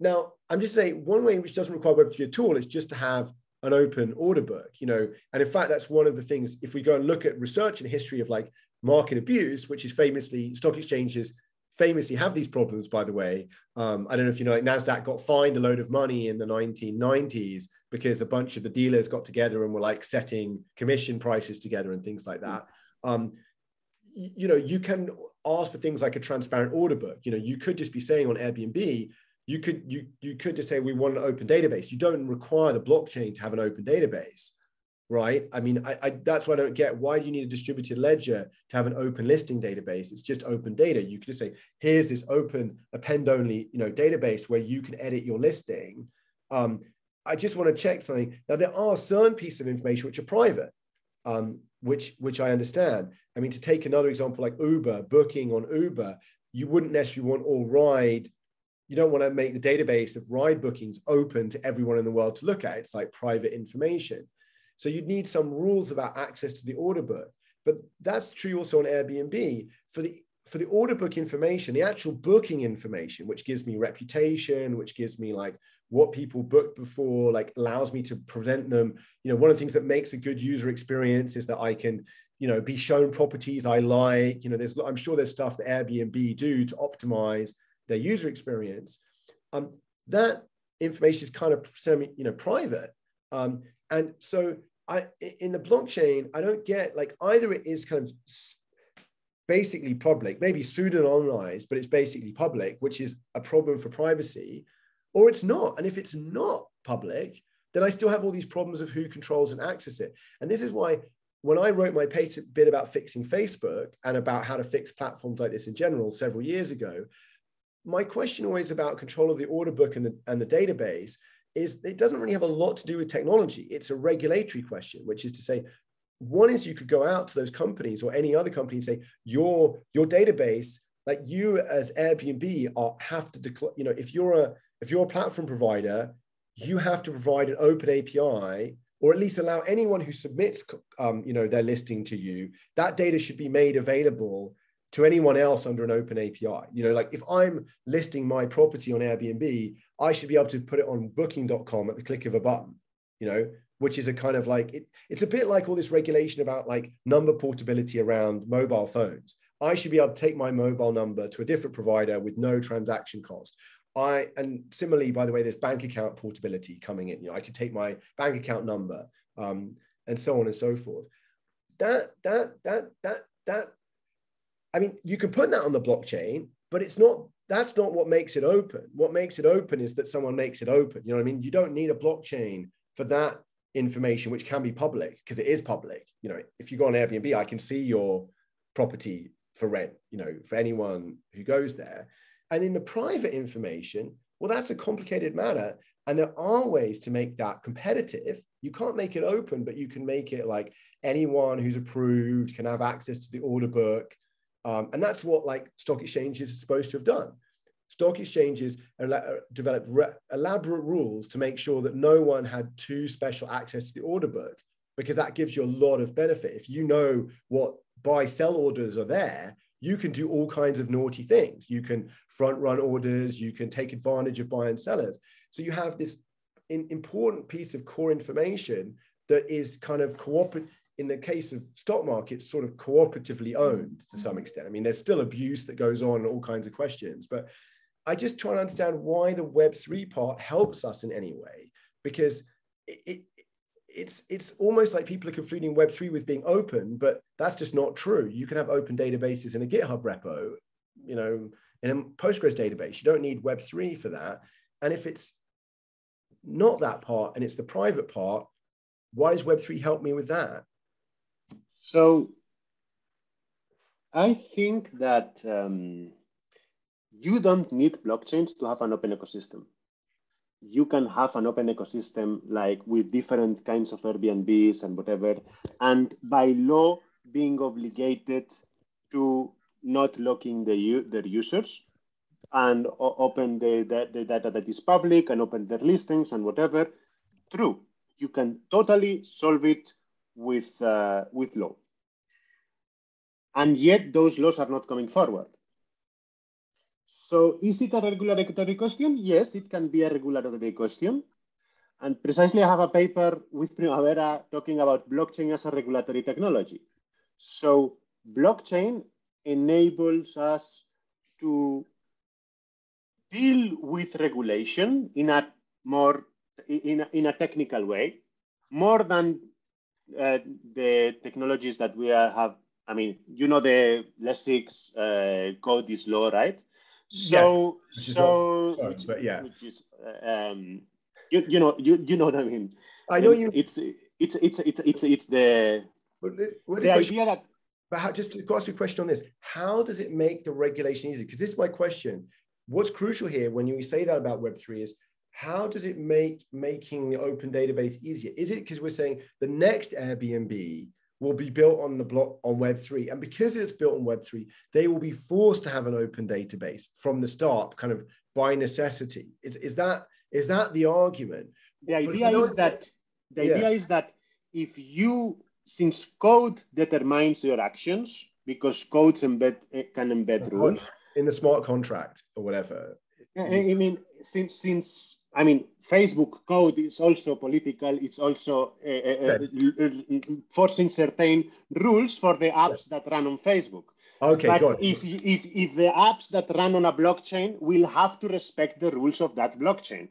Now, I'm just saying one way which doesn't require Web3 at all is just to have an open order book, you know. And in fact, that's one of the things, if we go and look at research and history of like market abuse, which is famously, stock exchanges famously have these problems, by the way. I don't know if you know, like NASDAQ got fined a load of money in the 1990s because a bunch of the dealers got together and were like setting commission prices together and things like that. You know, you can ask for things like a transparent order book. You know, you could just be saying on Airbnb, you could just say, we want an open database. You don't require the blockchain to have an open database, right? I mean, that's what I don't get. Why do you need a distributed ledger to have an open listing database? It's just open data. You could just say, here's this open append-only, you know, database where you can edit your listing. I just want to check something. Now, there are certain pieces of information which are private. Which I understand. I mean, to take another example like Uber, booking on Uber, you wouldn't necessarily want all ride. You don't want to make the database of ride bookings open to everyone in the world to look at. It's like private information. So you'd need some rules about access to the order book. But that's true also on Airbnb. For the order book information, the actual booking information, which gives me reputation, which gives me like what people booked before, like allows me to present them. You know, one of the things that makes a good user experience is that I can, you know, be shown properties I like. You know, I'm sure there's stuff that Airbnb do to optimize their user experience. That information is kind of semi, you know, private. And so in the blockchain, I don't get, like, either it is kind of basically public, maybe pseudonymized, but it's basically public, which is a problem for privacy, or it's not. And if it's not public, then I still have all these problems of who controls and access it. And this is why when I wrote my bit about fixing Facebook and about how to fix platforms like this in general several years ago, my question always about control of the order book and the database is it doesn't really have a lot to do with technology. It's a regulatory question, which is to say, one is you could go out to those companies or any other company and say, your database, like you as Airbnb have to declare, you know, if you're a platform provider, you have to provide an open API or at least allow anyone who submits, you know, their listing to you, that data should be made available to anyone else under an open API. You know, like if I'm listing my property on Airbnb, I should be able to put it on booking.com at the click of a button, you know, which is a kind of like, it's a bit like all this regulation about like number portability around mobile phones. I should be able to take my mobile number to a different provider with no transaction cost. And similarly, by the way, there's bank account portability coming in. You know, I could take my bank account number and so on and so forth. I mean, you can put that on the blockchain, but it's not, that's not what makes it open. What makes it open is that someone makes it open. You know what I mean? You don't need a blockchain for that information, which can be public because it is public. You know, if you go on Airbnb, I can see your property for rent, you know, for anyone who goes there. And in the private information, well, that's a complicated matter. And there are ways to make that competitive. You can't make it open, but you can make it like anyone who's approved can have access to the order book. And that's what like stock exchanges are supposed to have done. Stock exchanges developed elaborate rules to make sure that no one had too special access to the order book, because that gives you a lot of benefit. If you know what buy-sell orders are there, you can do all kinds of naughty things. You can front-run orders. You can take advantage of buy and sellers. So you have this important piece of core information that is kind of cooperative, in the case of stock markets, sort of cooperatively owned to some extent. I mean, there's still abuse that goes on and all kinds of questions, but I just try to understand why the Web3 part helps us in any way, because it's almost like people are conflating Web3 with being open, but that's just not true. You can have open databases in a GitHub repo, you know, in a Postgres database. You don't need Web3 for that. And if it's not that part and it's the private part, why does Web3 help me with that? So I think that you don't need blockchains to have an open ecosystem. You can have an open ecosystem like with different kinds of Airbnbs and whatever, and by law being obligated to not locking their users and open the data that is public and open their listings and whatever. True, you can totally solve it with law. And yet those laws are not coming forward. So is it a regulatory question? Yes, it can be a regulatory question. And precisely I have a paper with Primavera talking about blockchain as a regulatory technology. So blockchain enables us to deal with regulation in a more, in a technical way, more than the technologies that we have. I mean, you know, the Lessig's code is law, right? So, yes, so, not, which, but yeah, which is, you know what I mean. I know you. It's the idea that. But how, just to ask you a question on this, how does it make the regulation easier? Because this is my question. What's crucial here when you say that about Web3 is, how does it make making the open database easier? Is it because we're saying the next Airbnb will be built on the block on Web3, and because it's built on Web3, they will be forced to have an open database from the start, kind of by necessity? Is that the argument? The idea is that if you, since code determines your actions, because codes can embed rules in the smart contract or whatever. I mean, since I mean, Facebook code is also political. It's also forcing certain rules for the apps that run on Facebook. Okay, but got it. If the apps that run on a blockchain will have to respect the rules of that blockchain.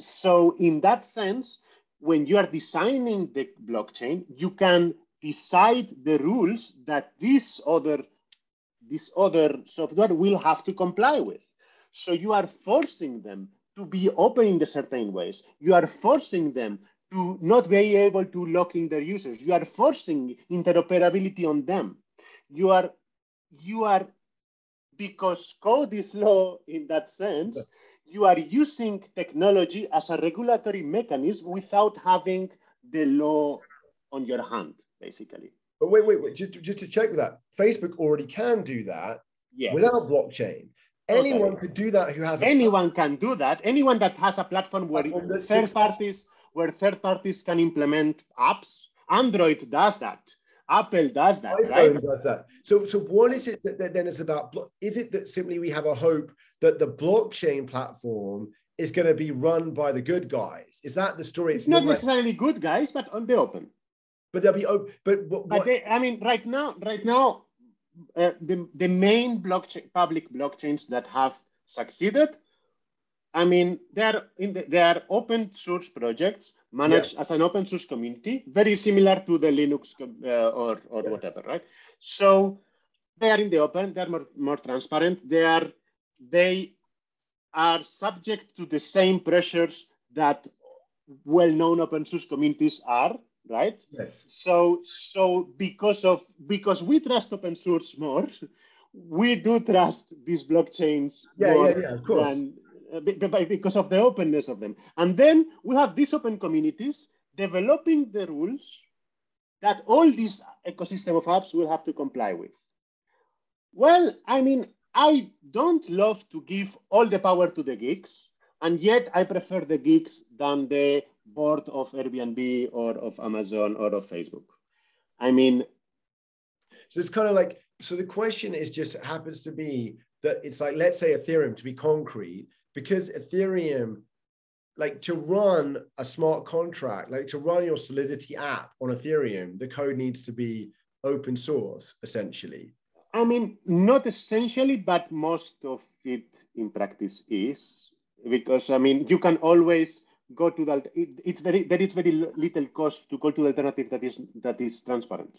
So in that sense, when you are designing the blockchain, you can decide the rules that this other software will have to comply with. So you are forcing them to be open in the certain ways. You are forcing them to not be able to lock in their users. You are forcing interoperability on them. You are, because code is law in that sense, you are using technology as a regulatory mechanism without having the law on your hand, basically. But wait, just to check with that, Facebook already can do that without blockchain. Anyone could do that who has. Anyone can do that. Anyone that has a platform where third parties can implement apps. Android does that. Apple does that. iPhone does that. So what is it that then is about? Is it that simply we have a hope that the blockchain platform is going to be run by the good guys? Is that the story? It's not necessarily good guys, but on the open. But they'll be open. But what? I mean, right now. The main public blockchains that have succeeded, I mean, they are open source projects managed as an open source community, very similar to the Linux or whatever, right? So they are in the open. They are more transparent. They are subject to the same pressures that well-known open source communities are. Right? Yes. So because we trust open source more, we do trust these blockchains more of course. Because of the openness of them. And then we have these open communities developing the rules that all this ecosystem of apps will have to comply with. Well, I mean, I don't love to give all the power to the geeks, and yet I prefer the geeks than the board of Airbnb or of Amazon or of Facebook. I mean, so it's kind of like, so the question is just happens to be that it's like, let's say Ethereum, to be concrete, because Ethereum like to run a smart contract, like to run your Solidity app on Ethereum, the code needs to be open source, essentially. I mean, not essentially, but most of it in practice is, because I mean, you can always go to that. There is very little cost to go to the alternative that is transparent.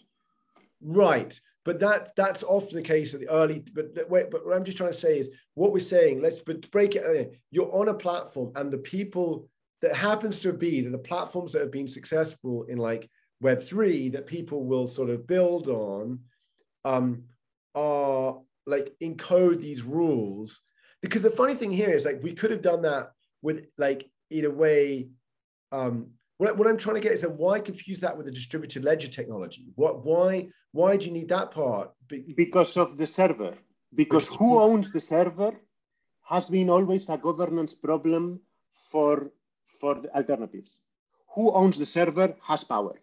Right, but that's often the case at the early. But what I'm just trying to say is what we're saying. Let's break it. You're on a platform, and the people that happens to be that the platforms that have been successful in like Web3 that people will sort of build on, are like encode these rules. Because the funny thing here is like we could have done that with like in a way. What I'm trying to get is that why confuse that with the distributed ledger technology? Why do you need that part? Because of the server. Because who owns the server has been always a governance problem for the alternatives. Who owns the server has power.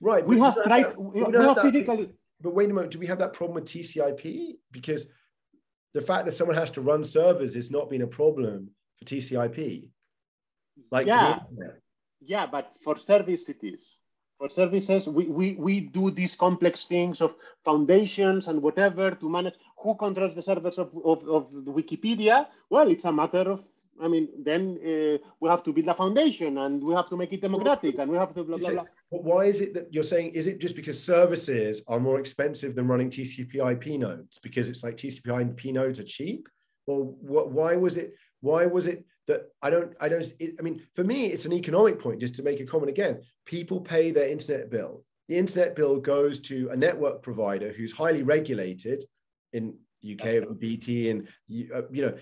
Right. We have tried. But wait a moment. Do we have that problem with TCP/IP? Because the fact that someone has to run servers has not been a problem for TCP/IP. Like yeah. Yeah, but for service it is. For services, we do these complex things of foundations and whatever to manage. Who controls the servers of Wikipedia? Well, it's a matter of, I mean, then we have to build a foundation and we have to make it democratic and we have to blah, blah, blah. But why is it that you're saying, is it just because services are more expensive than running TCP/IP nodes? Because it's like TCP/IP nodes are cheap? Or why was it that I mean, for me, it's an economic point, just to make a comment again. People pay their internet bill. The internet bill goes to a network provider who's highly regulated in the UK, and BT, and, you know,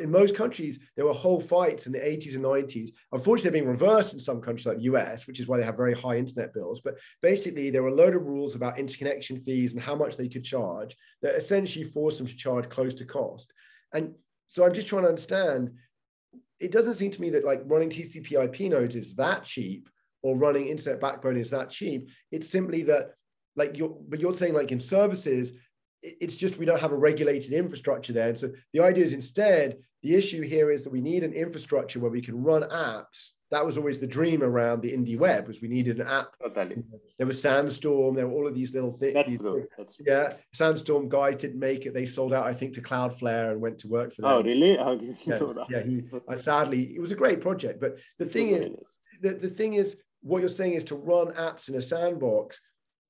in most countries, there were whole fights in the 80s and 90s. Unfortunately, they're being reversed in some countries like the US, which is why they have very high internet bills. But basically, there were a load of rules about interconnection fees and how much they could charge that essentially forced them to charge close to cost. And so I'm just trying to understand, it doesn't seem to me that like running TCP/IP nodes is that cheap or running internet backbone is that cheap. It's simply that like you're saying like in services, it's just, we don't have a regulated infrastructure there. And so the idea is instead, the issue here is that we need an infrastructure where we can run apps. That was always the dream around the indie web, was we needed an app. Totally. There was Sandstorm, there were all of these little things. That's true. Yeah, Sandstorm guys didn't make it. They sold out, I think, to Cloudflare and went to work for them. Oh, really? Yes. Yeah, sadly, it was a great project. But the thing is, what you're saying is to run apps in a sandbox,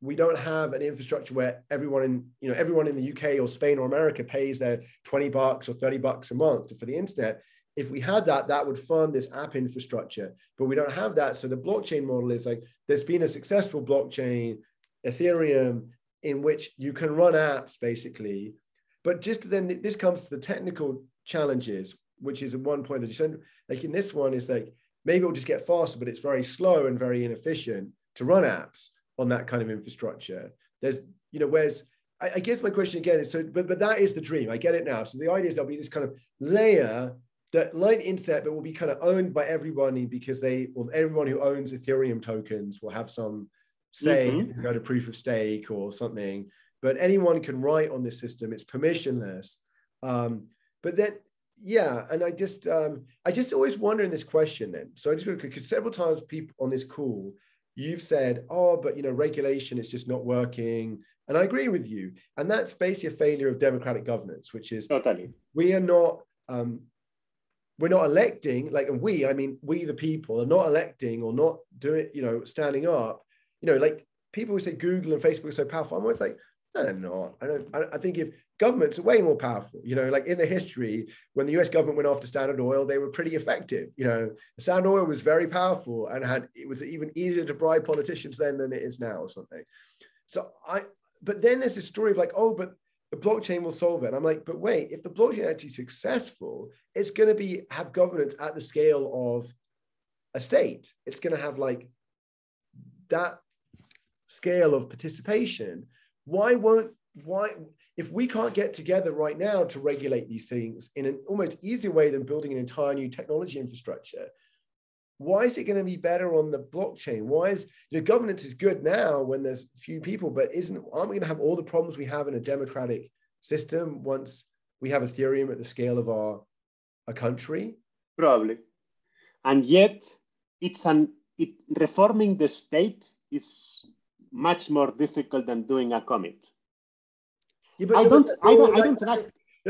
we don't have an infrastructure where everyone in the UK or Spain or America pays their $20 or $30 a month for the internet. If we had that, that would fund this app infrastructure, but we don't have that. So the blockchain model is like, there's been a successful blockchain, Ethereum, in which you can run apps basically. But just then this comes to the technical challenges, which is one point that you said, like in this one is like, maybe it'll just get faster, but it's very slow and very inefficient to run apps on that kind of infrastructure. There's, whereas, I guess my question again is, but that is the dream, I get it now. So the idea is there'll be this kind of layer that light internet, but will be kind of owned by everybody because everyone who owns Ethereum tokens will have some say, go to proof of stake or something, but anyone can write on this system, it's permissionless. But then, yeah, and I just always wonder in this question then, so I just want to, because several times people on this call, you've said, oh, but regulation is just not working. And I agree with you. And that's basically a failure of democratic governance, which is, totally. We are not, we're not electing, like, and we, I mean, we the people are not electing or not doing, standing up, like people who say Google and Facebook are so powerful, I'm always like, no, they're not. I think if governments are way more powerful, like in the history, when the US government went after Standard Oil, they were pretty effective. Standard Oil was very powerful and it was even easier to bribe politicians then than it is now or something. So but then there's this story of like, oh, but the blockchain will solve it. And I'm like, but wait, if the blockchain is actually successful, it's going to have governance at the scale of a state. It's going to have like that scale of participation. If we can't get together right now to regulate these things in an almost easier way than building an entire new technology infrastructure, why is it going to be better on the blockchain? Why is governance is good now when there's few people, but aren't we going to have all the problems we have in a democratic system once we have Ethereum at the scale of our country? Probably. And yet reforming the state is much more difficult than doing a commit. Yeah, but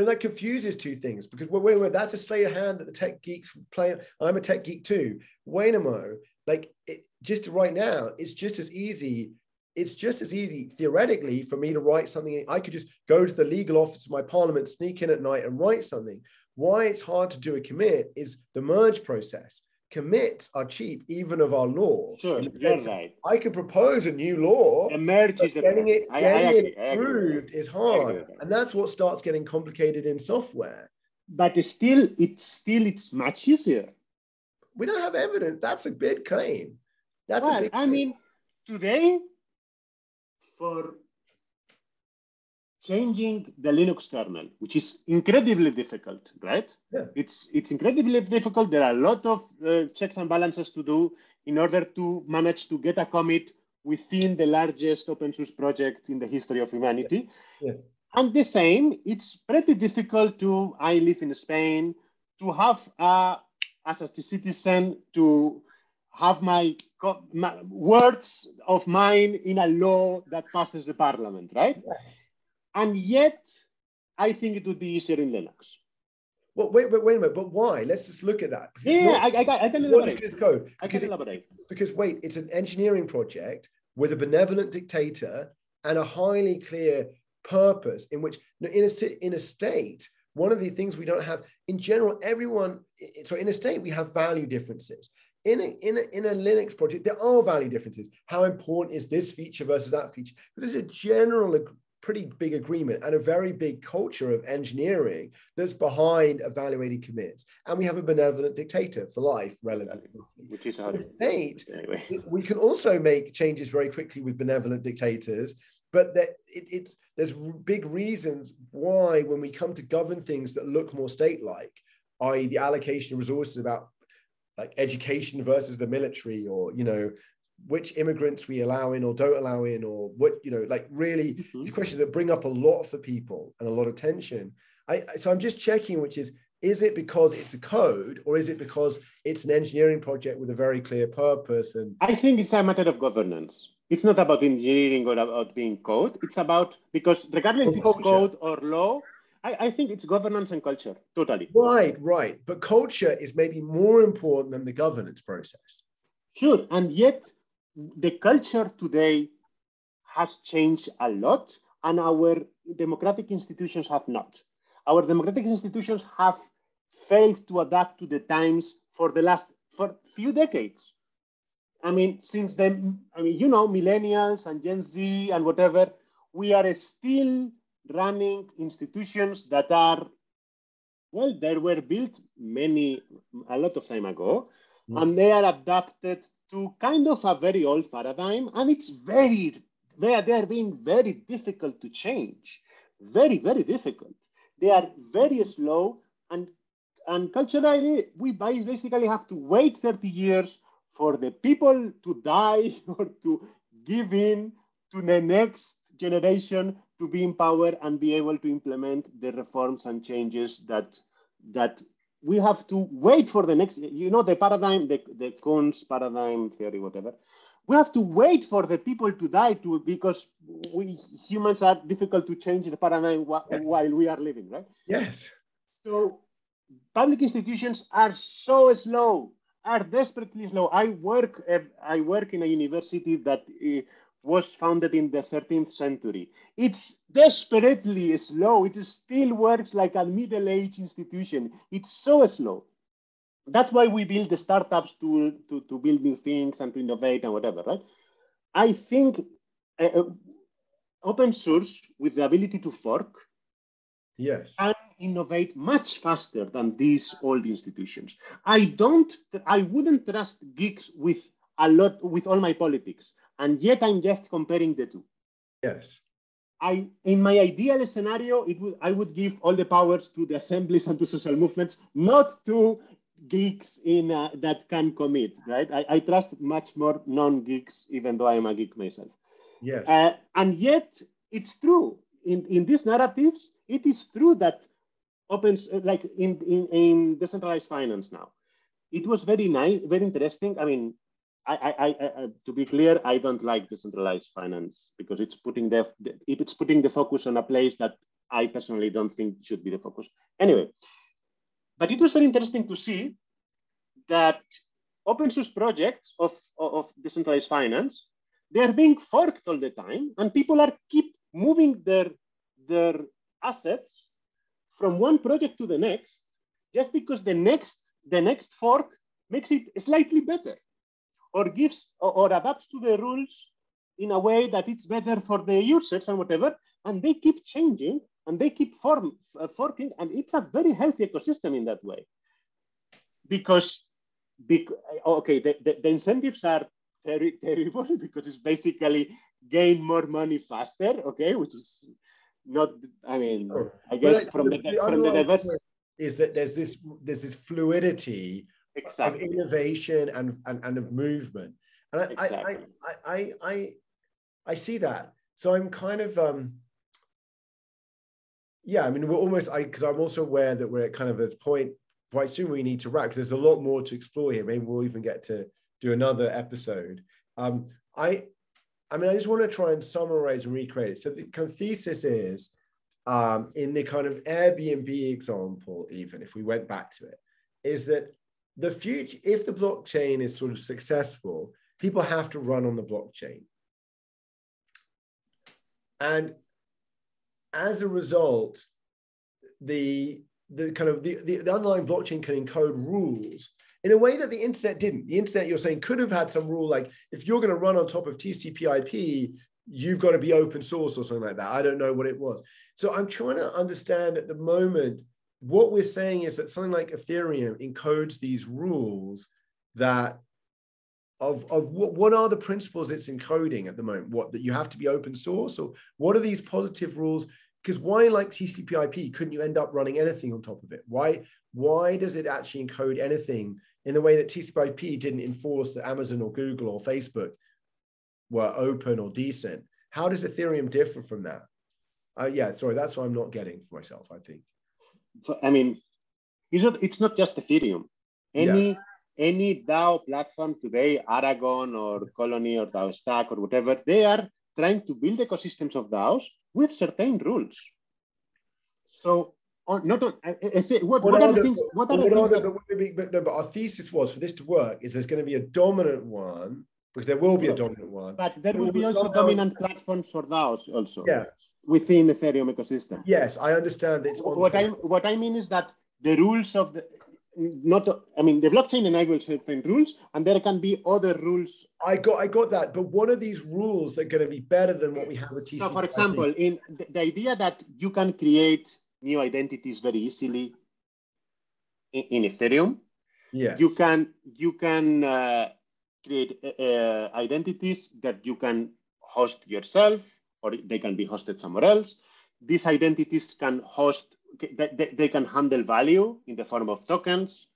that confuses two things, because wait, that's a sleight of hand that the tech geeks play. I'm a tech geek too. Wait a moment, like just right now, it's just as easy. It's just as easy theoretically for me to write something. I could just go to the legal office of my parliament, sneak in at night and write something. Why it's hard to do a commit is the merge process. Commits are cheap, even of our law. Sure, you're right. I can propose a new law. A merge is getting it approved is hard, and that's what starts getting complicated in software. But it's much easier. We don't have evidence. That's a big claim. That's a big claim. I mean, today, for changing the Linux kernel, which is incredibly difficult, right? Yeah. It's incredibly difficult. There are a lot of checks and balances to do in order to manage to get a commit within the largest open source project in the history of humanity. Yeah. Yeah. And the same, it's pretty difficult to, I live in Spain, to have, as a citizen, to have my words of mine in a law that passes the parliament, right? Yes. And yet, I think it would be easier in Linux. Well, wait a minute, but why? Let's just look at that. I can elaborate. What is code? Because it's an engineering project with a benevolent dictator and a highly clear purpose in which, in a state, one of the things we don't have, in general, in a state, we have value differences. In a Linux project, there are value differences. How important is this feature versus that feature? But there's a general pretty big agreement and a very big culture of engineering that's behind evaluating commits. And we have a benevolent dictator for life, relevantly. Which is hard. The state, anyway. We can also make changes very quickly with benevolent dictators, but there's big reasons why when we come to govern things that look more state-like, i.e. the allocation of resources about like education versus the military, or, you know, which immigrants we allow in or don't allow in, or what, you know, like really the questions that bring up a lot for people and a lot of tension. So I'm just checking, which is it because it's a code, or is it because it's an engineering project with a very clear purpose? And I think it's a matter of governance. It's not about engineering or about being code. It's about, because regardless if it's code or law, I think it's governance and culture, totally. Right. But culture is maybe more important than the governance process. Sure, and yet, the culture today has changed a lot, and our democratic institutions have not. Our democratic institutions have failed to adapt to the times for the last few decades. I mean, since then, you know, millennials and Gen Z and whatever, we are still running institutions that are, well, they were built a lot of time ago, and they are adapted to kind of a very old paradigm, and it's they're being very difficult to change. Very, very difficult. They are very slow, and culturally, we basically have to wait 30 years for the people to die or to give in to the next generation to be in power and be able to implement the reforms and changes that we have to wait for the next, you know, the paradigm, the Kuhn's paradigm theory, whatever. We have to wait for the people to die because we humans are difficult to change the paradigm while we are living, right? Yes. So public institutions are so slow, are desperately slow. I work in a university that was founded in the 13th century. It's desperately slow. It still works like a middle-aged institution. It's so slow. That's why we build the startups to build new things and to innovate and whatever, right? I think open source with the ability to fork can innovate much faster than these old institutions. I wouldn't trust geeks with all my politics. And yet I'm just comparing the two. Yes. In my ideal scenario, I would give all the powers to the assemblies and to social movements, not to geeks that can commit, right? I trust much more non-geeks, even though I am a geek myself. Yes. And yet it's true. In these narratives, it is true that in decentralized finance now, It was very nice, very interesting. I mean, I to be clear, I don't like decentralized finance because it's putting the focus on a place that I personally don't think should be the focus. Anyway, but it was very interesting to see that open source projects of decentralized finance, they are being forked all the time, and people are keep moving their assets from one project to the next, just because the next fork makes it slightly better, or gives or adapts to the rules in a way that it's better for the users and whatever, and they keep changing and they keep forking, and it's a very healthy ecosystem in that way. Because okay, the incentives are terrible because it's basically gain more money faster, okay, which is not, I mean, I guess from the diverse is that there's this fluidity exactly. of innovation and of movement, and exactly. I see that. So I'm kind of yeah. I mean, we're almost because I'm also aware that we're at kind of a point quite soon we need to wrap because there's a lot more to explore here. Maybe we'll even get to do another episode. I mean, I just want to try and summarize and recreate it. So the kind of thesis is in the kind of Airbnb example, even if we went back to it, is that the future, if the blockchain is sort of successful, people have to run on the blockchain. And as a result, the underlying blockchain can encode rules in a way that the internet didn't. The internet, you're saying, could have had some rule like, if you're going to run on top of TCP/IP, you've got to be open source or something like that. I don't know what it was. So I'm trying to understand at the moment, what we're saying is that something like Ethereum encodes these rules that what are the principles it's encoding at the moment? What, that you have to be open source, or what are these positive rules? Because why, like TCP/IP, couldn't you end up running anything on top of it? Why does it actually encode anything in the way that TCP/IP didn't enforce that Amazon or Google or Facebook were open or decent? How does Ethereum differ from that? Yeah, sorry, that's what I'm not getting for myself, I think. So, I mean, it's not just Ethereum. Any DAO platform today, Aragon or Colony or DAO Stack or whatever, they are trying to build ecosystems of DAOs with certain rules. So, but our thesis was, for this to work, is there's going to be a dominant one, because there will be a dominant one. But there will be also dominant platforms for DAOs also. Yeah. Within Ethereum ecosystem. Yes, I understand. It's what I mean is that the rules of the the blockchain enables certain rules, and there can be other rules. I got that, but what are these rules that are going to be better than what we have with TCP? So, for example, in the idea that you can create new identities very easily in Ethereum. Yes, you can create identities that you can host yourself, or they can be hosted somewhere else. These identities can they can handle value in the form of tokens,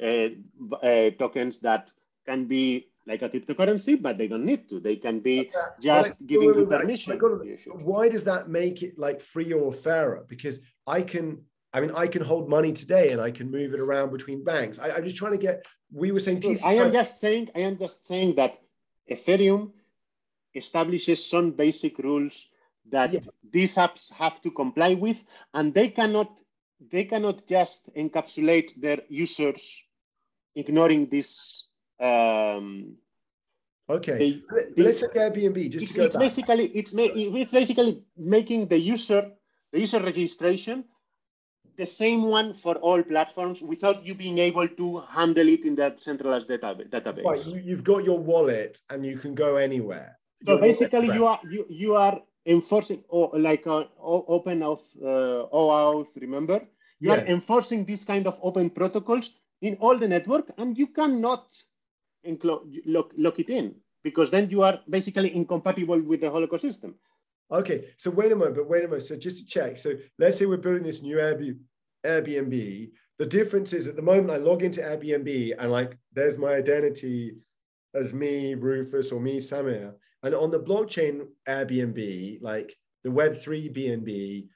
tokens that can be like a cryptocurrency, but they don't need to. They can be giving you permission. Why does that make it like free or fairer? Because I can hold money today and I can move it around between banks. I'm just trying to get, we were saying TCP. I am just saying that Ethereum establishes some basic rules that these apps have to comply with, and they cannot just encapsulate their users ignoring this. Okay, let's take Airbnb just to go back. It's basically making the user registration the same one for all platforms without you being able to handle it in that centralized database. Right, you've got your wallet and you can go anywhere. So basically, you are enforcing, or like open of OAuth. Remember, you are enforcing this kind of open protocols in all the network, and you cannot lock it in, because then you are basically incompatible with the whole ecosystem. Okay, so wait a moment. So just to check, so let's say we're building this new Airbnb. The difference is, at the moment, I log into Airbnb and like there's my identity as me, Rufus, or me, Samer. And on the blockchain Airbnb, like the Web3 BNB,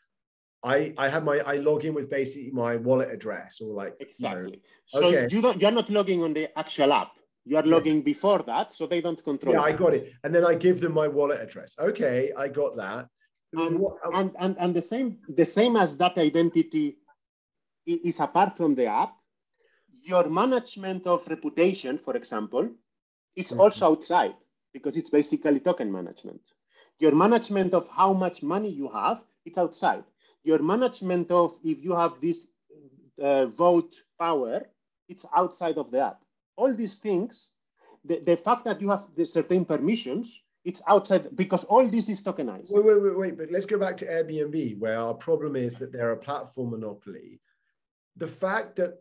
I log in with basically my wallet address or like exactly. You know. So okay. you're not logging on the actual app. You are logging yeah. before that, so they don't control. Yeah, I got it. And then I give them my wallet address. Okay, I got that. And the same as that identity is apart from the app. Your management of reputation, for example, is mm-hmm. also outside because it's basically token management. Your management of how much money you have, it's outside. Your management of if you have this vote power, it's outside of the app. All these things, the fact that you have the certain permissions, it's outside because all this is tokenized. Wait, but let's go back to Airbnb, where our problem is that they're a platform monopoly. The fact that,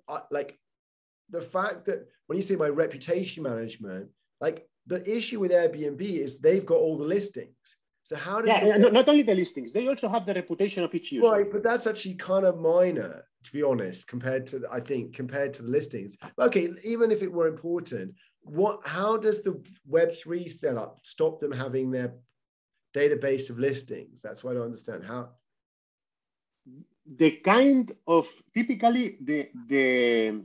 when you say my reputation management, like the issue with Airbnb is they've got all the listings. So how does not only the listings, they also have the reputation of each user. Right, but that's actually kind of minor, to be honest, compared to the listings. Okay, even if it were important, how does the Web3 setup stop them having their database of listings? That's why I don't understand how. The kind of typically the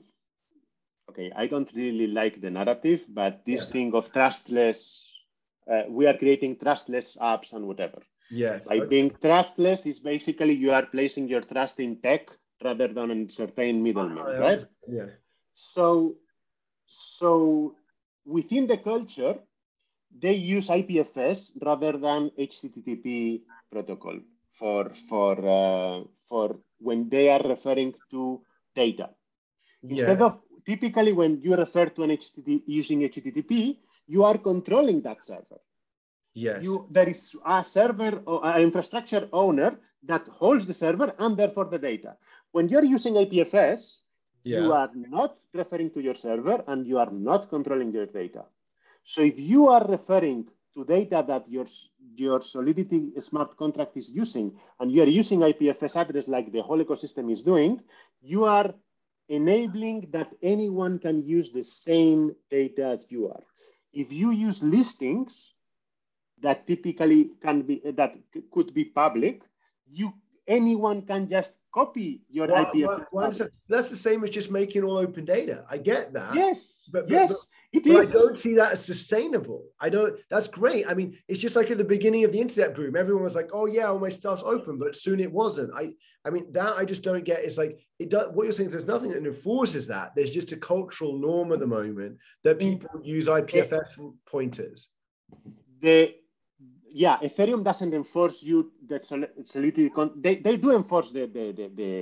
okay, I don't really like the narrative, but this yeah. thing of trustless. We are creating trustless apps and whatever. Yes. By being trustless is basically you are placing your trust in tech rather than in certain middlemen, right? Yeah. So within the culture, they use IPFS rather than HTTP protocol for when they are referring to data. Instead yes. of typically when you refer to an HTTP using HTTP. You are controlling that server. Yes. There is a server or an infrastructure owner that holds the server and therefore the data. When you're using IPFS, yeah. you are not referring to your server and you are not controlling your data. So if you are referring to data that your Solidity smart contract is using and you are using IPFS address like the whole ecosystem is doing, you are enabling that anyone can use the same data as you are. If you use listings that typically could be public, anyone can just copy your IPFS. Well, that's the same as just making all open data. I get that. Yes. But I don't see that as sustainable. That's great. I mean, it's just like at the beginning of the internet boom, everyone was like, "Oh yeah, all my stuff's open," but soon it wasn't. I mean, that I just don't get. It's like what you're saying. There's nothing that enforces that. There's just a cultural norm at the moment that people use IPFS pointers. Ethereum doesn't enforce you that Solidity. They do enforce the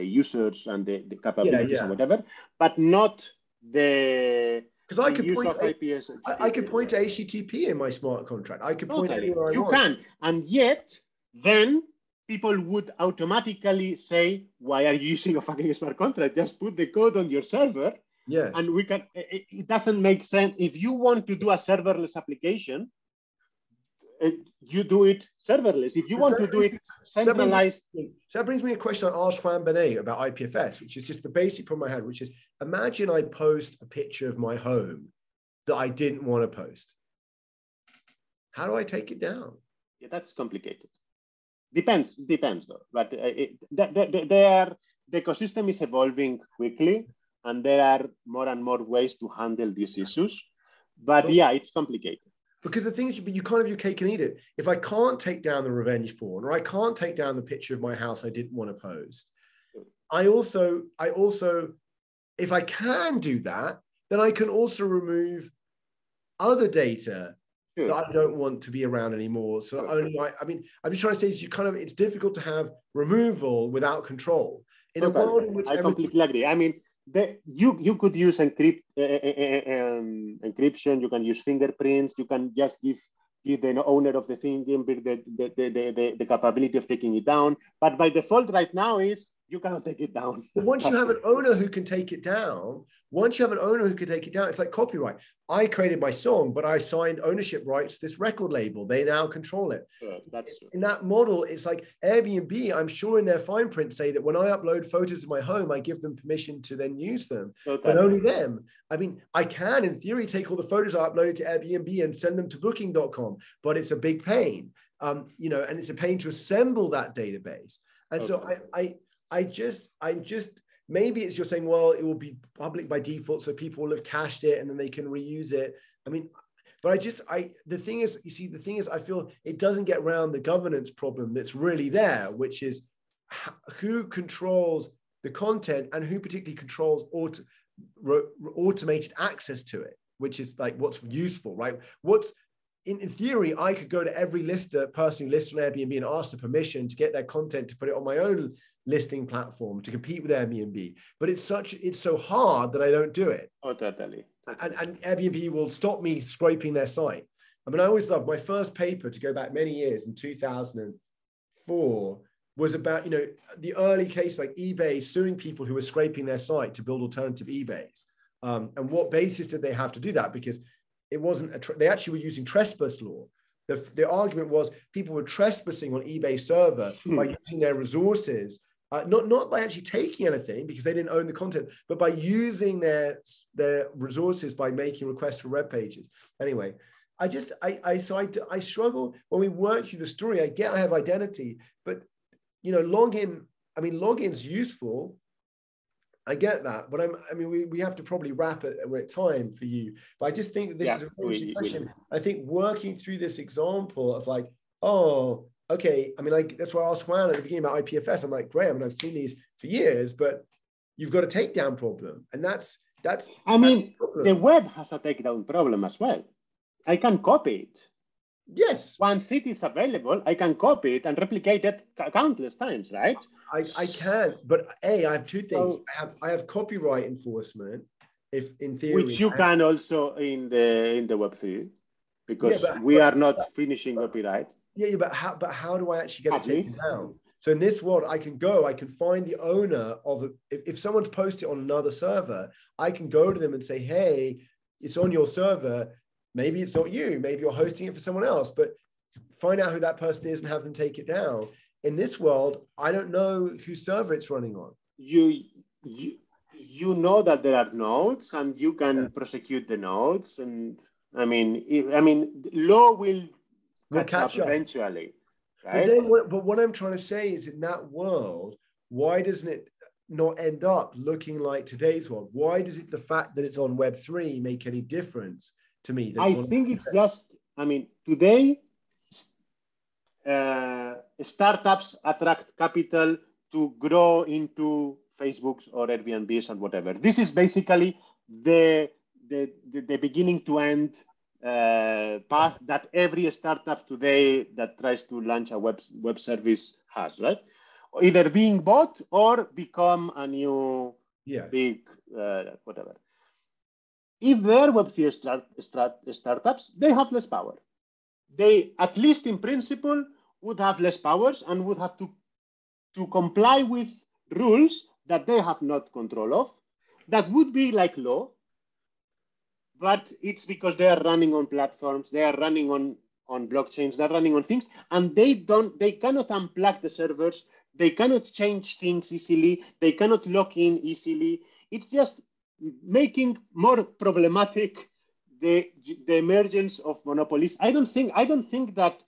users and the capabilities and whatever, but not the. Because I could point to HTTP in my smart contract. I could point anywhere I want. You can, and yet then people would automatically say, "Why are you using a fucking smart contract? Just put the code on your server." Yes. And we can. It doesn't make sense. If you want to do a serverless application, you do it serverless. If you want to do it centralized. So that brings me a question I asked Juan Benet about IPFS, which is just the basic problem I had, which is imagine I post a picture of my home that I didn't want to post. How do I take it down? Yeah, that's complicated. Depends though. But the ecosystem is evolving quickly and there are more and more ways to handle these issues. But yeah, it's complicated. Because the thing is, you can't have your cake and eat it. If I can't take down the revenge porn, or I can't take down the picture of my house I didn't want to post, I also, if I can do that, then I can also remove other data that I don't want to be around anymore. So I'm just trying to say is it's difficult to have removal without control in a world in which I completely agree. I mean. You could use encryption. You can use fingerprints. You can just give the owner of the thing the capability of taking it down. But by default, right now is you cannot take it down. But once you have an owner who can take it down, it's like copyright. I created my song, but I signed ownership rights to this record label. They now control it. Sure, that's true. In that model, it's like Airbnb, I'm sure in their fine print say that when I upload photos of my home, I give them permission to then use them, but only them. I mean, I can, in theory, take all the photos I uploaded to Airbnb and send them to booking.com, but it's a big pain. you know, and it's a pain to assemble that database. And okay. So I'm just, maybe it's just saying, well, it will be public by default, so people will have cached it and then they can reuse it. I mean, but the thing is, you see, the thing is, I feel it doesn't get around the governance problem that's really there, which is who controls the content and who particularly controls automated access to it, which is like what's useful, right? What's in theory, I could go to every person who lists on Airbnb and ask for permission to get their content to put it on my own listing platform to compete with Airbnb. But it's so hard that I don't do it. Oh, totally. And Airbnb will stop me scraping their site. I mean, I always loved my first paper, to go back many years, in 2004, was about, you know, the early case like eBay suing people who were scraping their site to build alternative eBays. And what basis did they have to do that? Because it wasn't, they actually were using trespass law. The argument was people were trespassing on eBay server by using their resources, not by actually taking anything because they didn't own the content, but by using their resources by making requests for web pages. Anyway, I struggle when we work through the story. I get I have identity, but you know, login. I mean, login's useful. I get that, but we have to probably wrap it at time for you. But I just think that this is a really question. I think working through this example of like, oh, okay. I mean, like that's why I asked Juan at the beginning about IPFS. I'm like, Graham, and I've seen these for years, but you've got a takedown problem, and that's. I mean, the web has a takedown problem as well. I can copy it. Yes. Once it is available, I can copy it and replicate it countless times, right? I can, but I have two things. So, I have copyright enforcement, if in theory, which you can also in the Web3, because we are not finishing copyright. Yeah, but how do I actually get it taken down? So in this world, I can find the owner of if someone's posted on another server, I can go to them and say, hey, it's on your server. Maybe it's not you, maybe you're hosting it for someone else, but find out who that person is and have them take it down. In this world, I don't know whose server it's running on. You know that there are nodes and you can prosecute the nodes. And I mean, law will catch up eventually. Right? But then what I'm trying to say is, in that world, why doesn't it not end up looking like today's one? Why does the fact that it's on Web3 make any difference? To me, I think it's just, I mean, today, startups attract capital to grow into Facebooks or Airbnbs and whatever. This is basically the beginning to end path that every startup today that tries to launch a web service has, right? Either being bought or become a new big whatever. If they're Web3 startups, they have less power. They, at least in principle, would have less powers and would have to comply with rules that they have not control of. That would be like law, but it's because they are running on platforms, they are running on blockchains, they're running on things, and they cannot unplug the servers, they cannot change things easily, they cannot lock in easily. It's just making more problematic the emergence of monopolies. I don't think that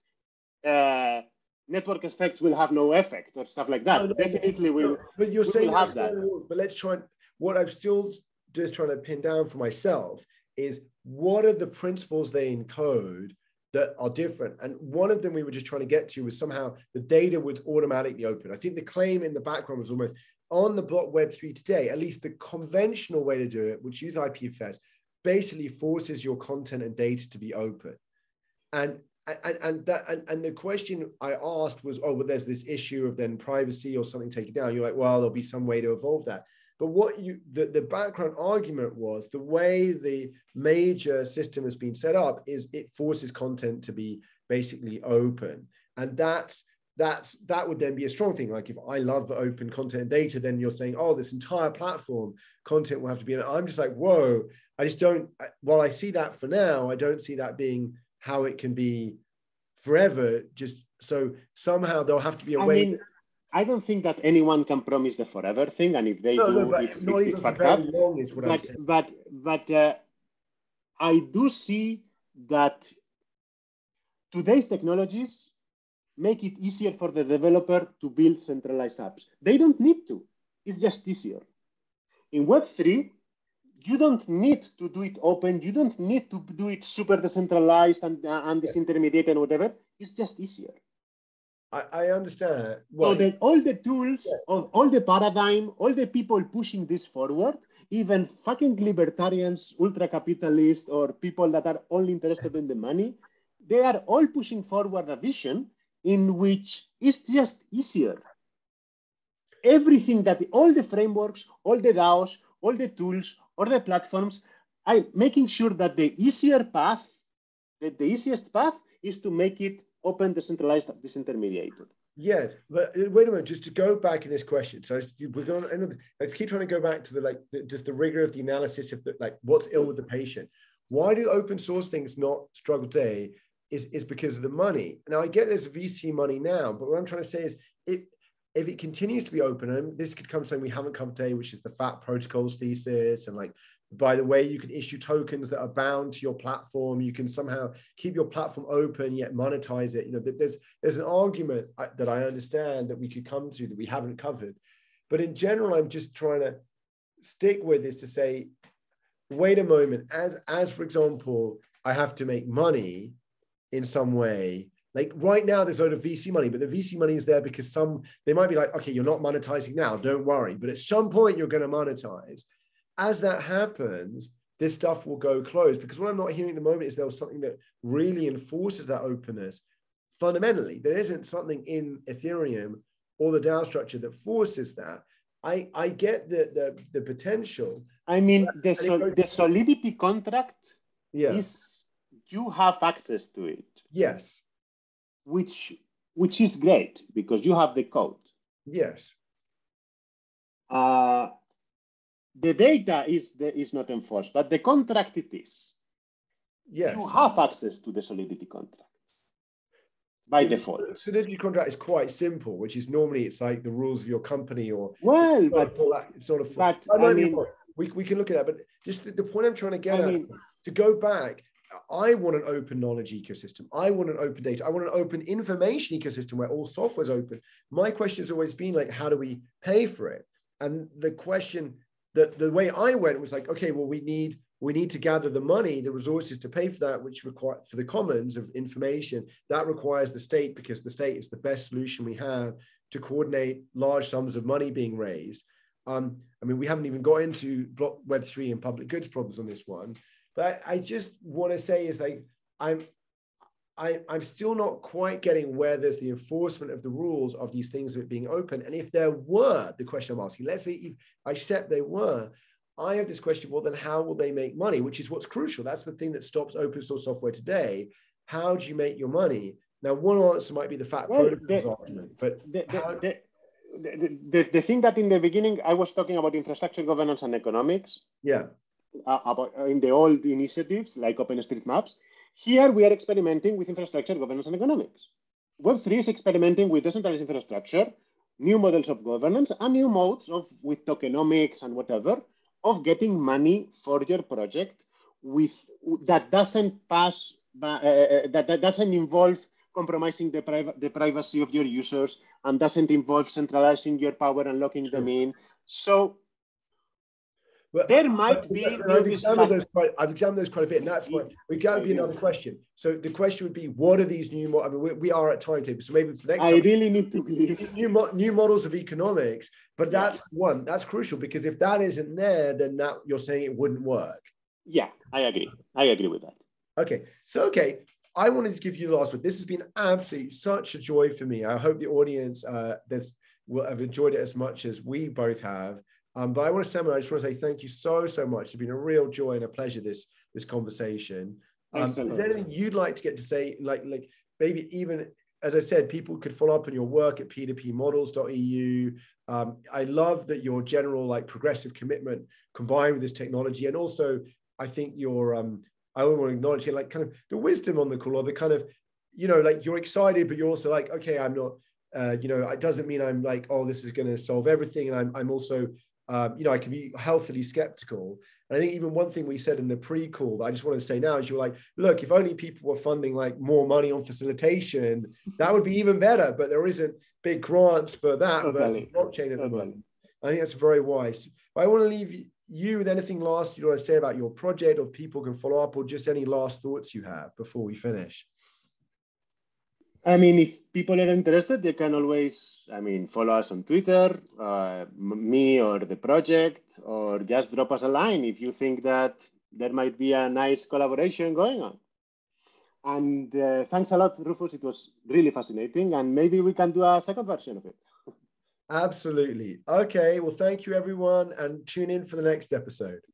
network effects will have no effect or stuff like that. No, definitely will. But you're saying will have that. But let's try. What I'm still just trying to pin down for myself is, what are the principles they encode that are different? And one of them we were just trying to get to was somehow the data was automatically open. I think the claim in the background was almost, on the block Web3 today, at least the conventional way to do it, which uses IPFS, basically forces your content and data to be open. And the question I asked was, oh, well, there's this issue of then privacy or something taken down. You're like, well, there'll be some way to evolve that. But the background argument was, the way the major system has been set up is it forces content to be basically open, and that would then be a strong thing. Like, if I love open content and data, then you're saying, oh, this entire platform content will have to be in it. I'm just like, whoa, I just don't, while I see that for now, I don't see that being how it can be forever. Just so somehow there'll have to be a way. Mean, I don't think that anyone can promise the forever thing. And if they it's fucked up. Long is what I'm saying. But I do see that today's technologies make it easier for the developer to build centralized apps. They don't need to. It's just easier. In Web3, you don't need to do it open. You don't need to do it super decentralized and disintermediated and whatever. It's just easier. I understand. Well, so that all the tools, all the paradigm, all the people pushing this forward, even fucking libertarians, ultra-capitalists, or people that are only interested in the money, they are all pushing forward a vision in which it's just easier. Everything that, all the frameworks, all the DAOs, all the tools, all the platforms, are making sure that the easier path, that the easiest path is to make it open, decentralized, disintermediated. Yes, but wait a minute, just to go back in this question. So we're going to, I keep trying to go back to the, like, the, just the rigor of the analysis of the, like, what's ill with the patient. Why do open source things not struggle today is because of the money. Now I get this VC money now, but what I'm trying to say is if it continues to be open, and this could come something we haven't come today, which is the fat protocols thesis, and like, by the way, you can issue tokens that are bound to your platform. You can somehow keep your platform open, yet monetize it. You know, there's an argument that I understand that we could come to that we haven't covered. But in general, I'm just trying to stick with this to say, wait a moment. As for example, I have to make money in some way. Like right now, there's a lot of VC money, but the VC money is there because they might be like, okay, you're not monetizing now, don't worry. But at some point, you're going to monetize. As that happens, this stuff will go closed, because what I'm not hearing at the moment is there was something that really enforces that openness. Fundamentally, there isn't something in Ethereum or the DAO structure that forces that. I get the potential. I mean, the Solidity contract is, you have access to it. Yes. Which is great, because you have the code. Yes. The data is not enforced, but the contract it is. Yes. You have access to the Solidity contract by default. The Solidity contract is quite simple, which is normally it's like the rules of your company or... Well, but... We can look at that, but just the point I'm trying to get at, to go back, I want an open knowledge ecosystem. I want an open data. I want an open information ecosystem where all software is open. My question has always been like, how do we pay for it? And the question... The way I went was like, okay, well, we need to gather the money, the resources to pay for that, which require for the commons of information that requires the state, because the state is the best solution we have to coordinate large sums of money being raised. I mean, we haven't even got into Web3 and public goods problems on this one, but I just want to say is like, I'm still not quite getting where there's the enforcement of the rules of these things that are being open. And if there were, the question I'm asking, let's say if I accept they were, I have this question, well, then how will they make money? Which is what's crucial. That's the thing that stops open source software today. How do you make your money? Now, one answer might be the fat protocols argument, but the thing that in the beginning, I was talking about infrastructure, governance, and economics. Yeah. About in the old initiatives like OpenStreetMaps. Here we are experimenting with infrastructure, governance, and economics. Web3 is experimenting with decentralized infrastructure, new models of governance, and new modes of, with tokenomics and whatever, of getting money for your project that doesn't involve compromising the privacy of your users, and doesn't involve centralizing your power and locking them in. So. Well, there might be. I've examined those quite a bit, and that's why we've got to be another question. So the question would be, what are these new? I mean, we are at timetable, so maybe for next time. I really need to believe new models of economics, but that's one that's crucial, because if that isn't there, then that you're saying it wouldn't work. Yeah, I agree. I agree with that. Okay, so I wanted to give you the last one. This has been absolutely such a joy for me. I hope the audience will have enjoyed it as much as we both have. But I want to, Samer, I just want to say thank you so, so much. It's been a real joy and a pleasure, this conversation. Is there anything you'd like to get to say, like maybe even, as I said, people could follow up on your work at p2pmodels.eu. I love that your general progressive commitment combined with this technology. And also, I think your, I want to acknowledge here, kind of the wisdom on the call, or the kind of, you're excited, but you're also like, okay, I'm not, it doesn't mean I'm like, oh, this is going to solve everything. And I'm also I can be healthily skeptical. And I think even one thing we said in the pre-call that I just want to say now is, you were like, look, if only people were funding like more money on facilitation, that would be even better. But there isn't big grants for that versus blockchain at the moment. I think that's very wise. But I want to leave you with anything last you want to say about your project, or people can follow up, or just any last thoughts you have before we finish. I mean, if people are interested, they can always, follow us on Twitter, me or the project, or just drop us a line if you think that there might be a nice collaboration going on. And thanks a lot, Rufus. It was really fascinating, and maybe we can do a second version of it. Absolutely. Okay. Well, thank you, everyone, and tune in for the next episode.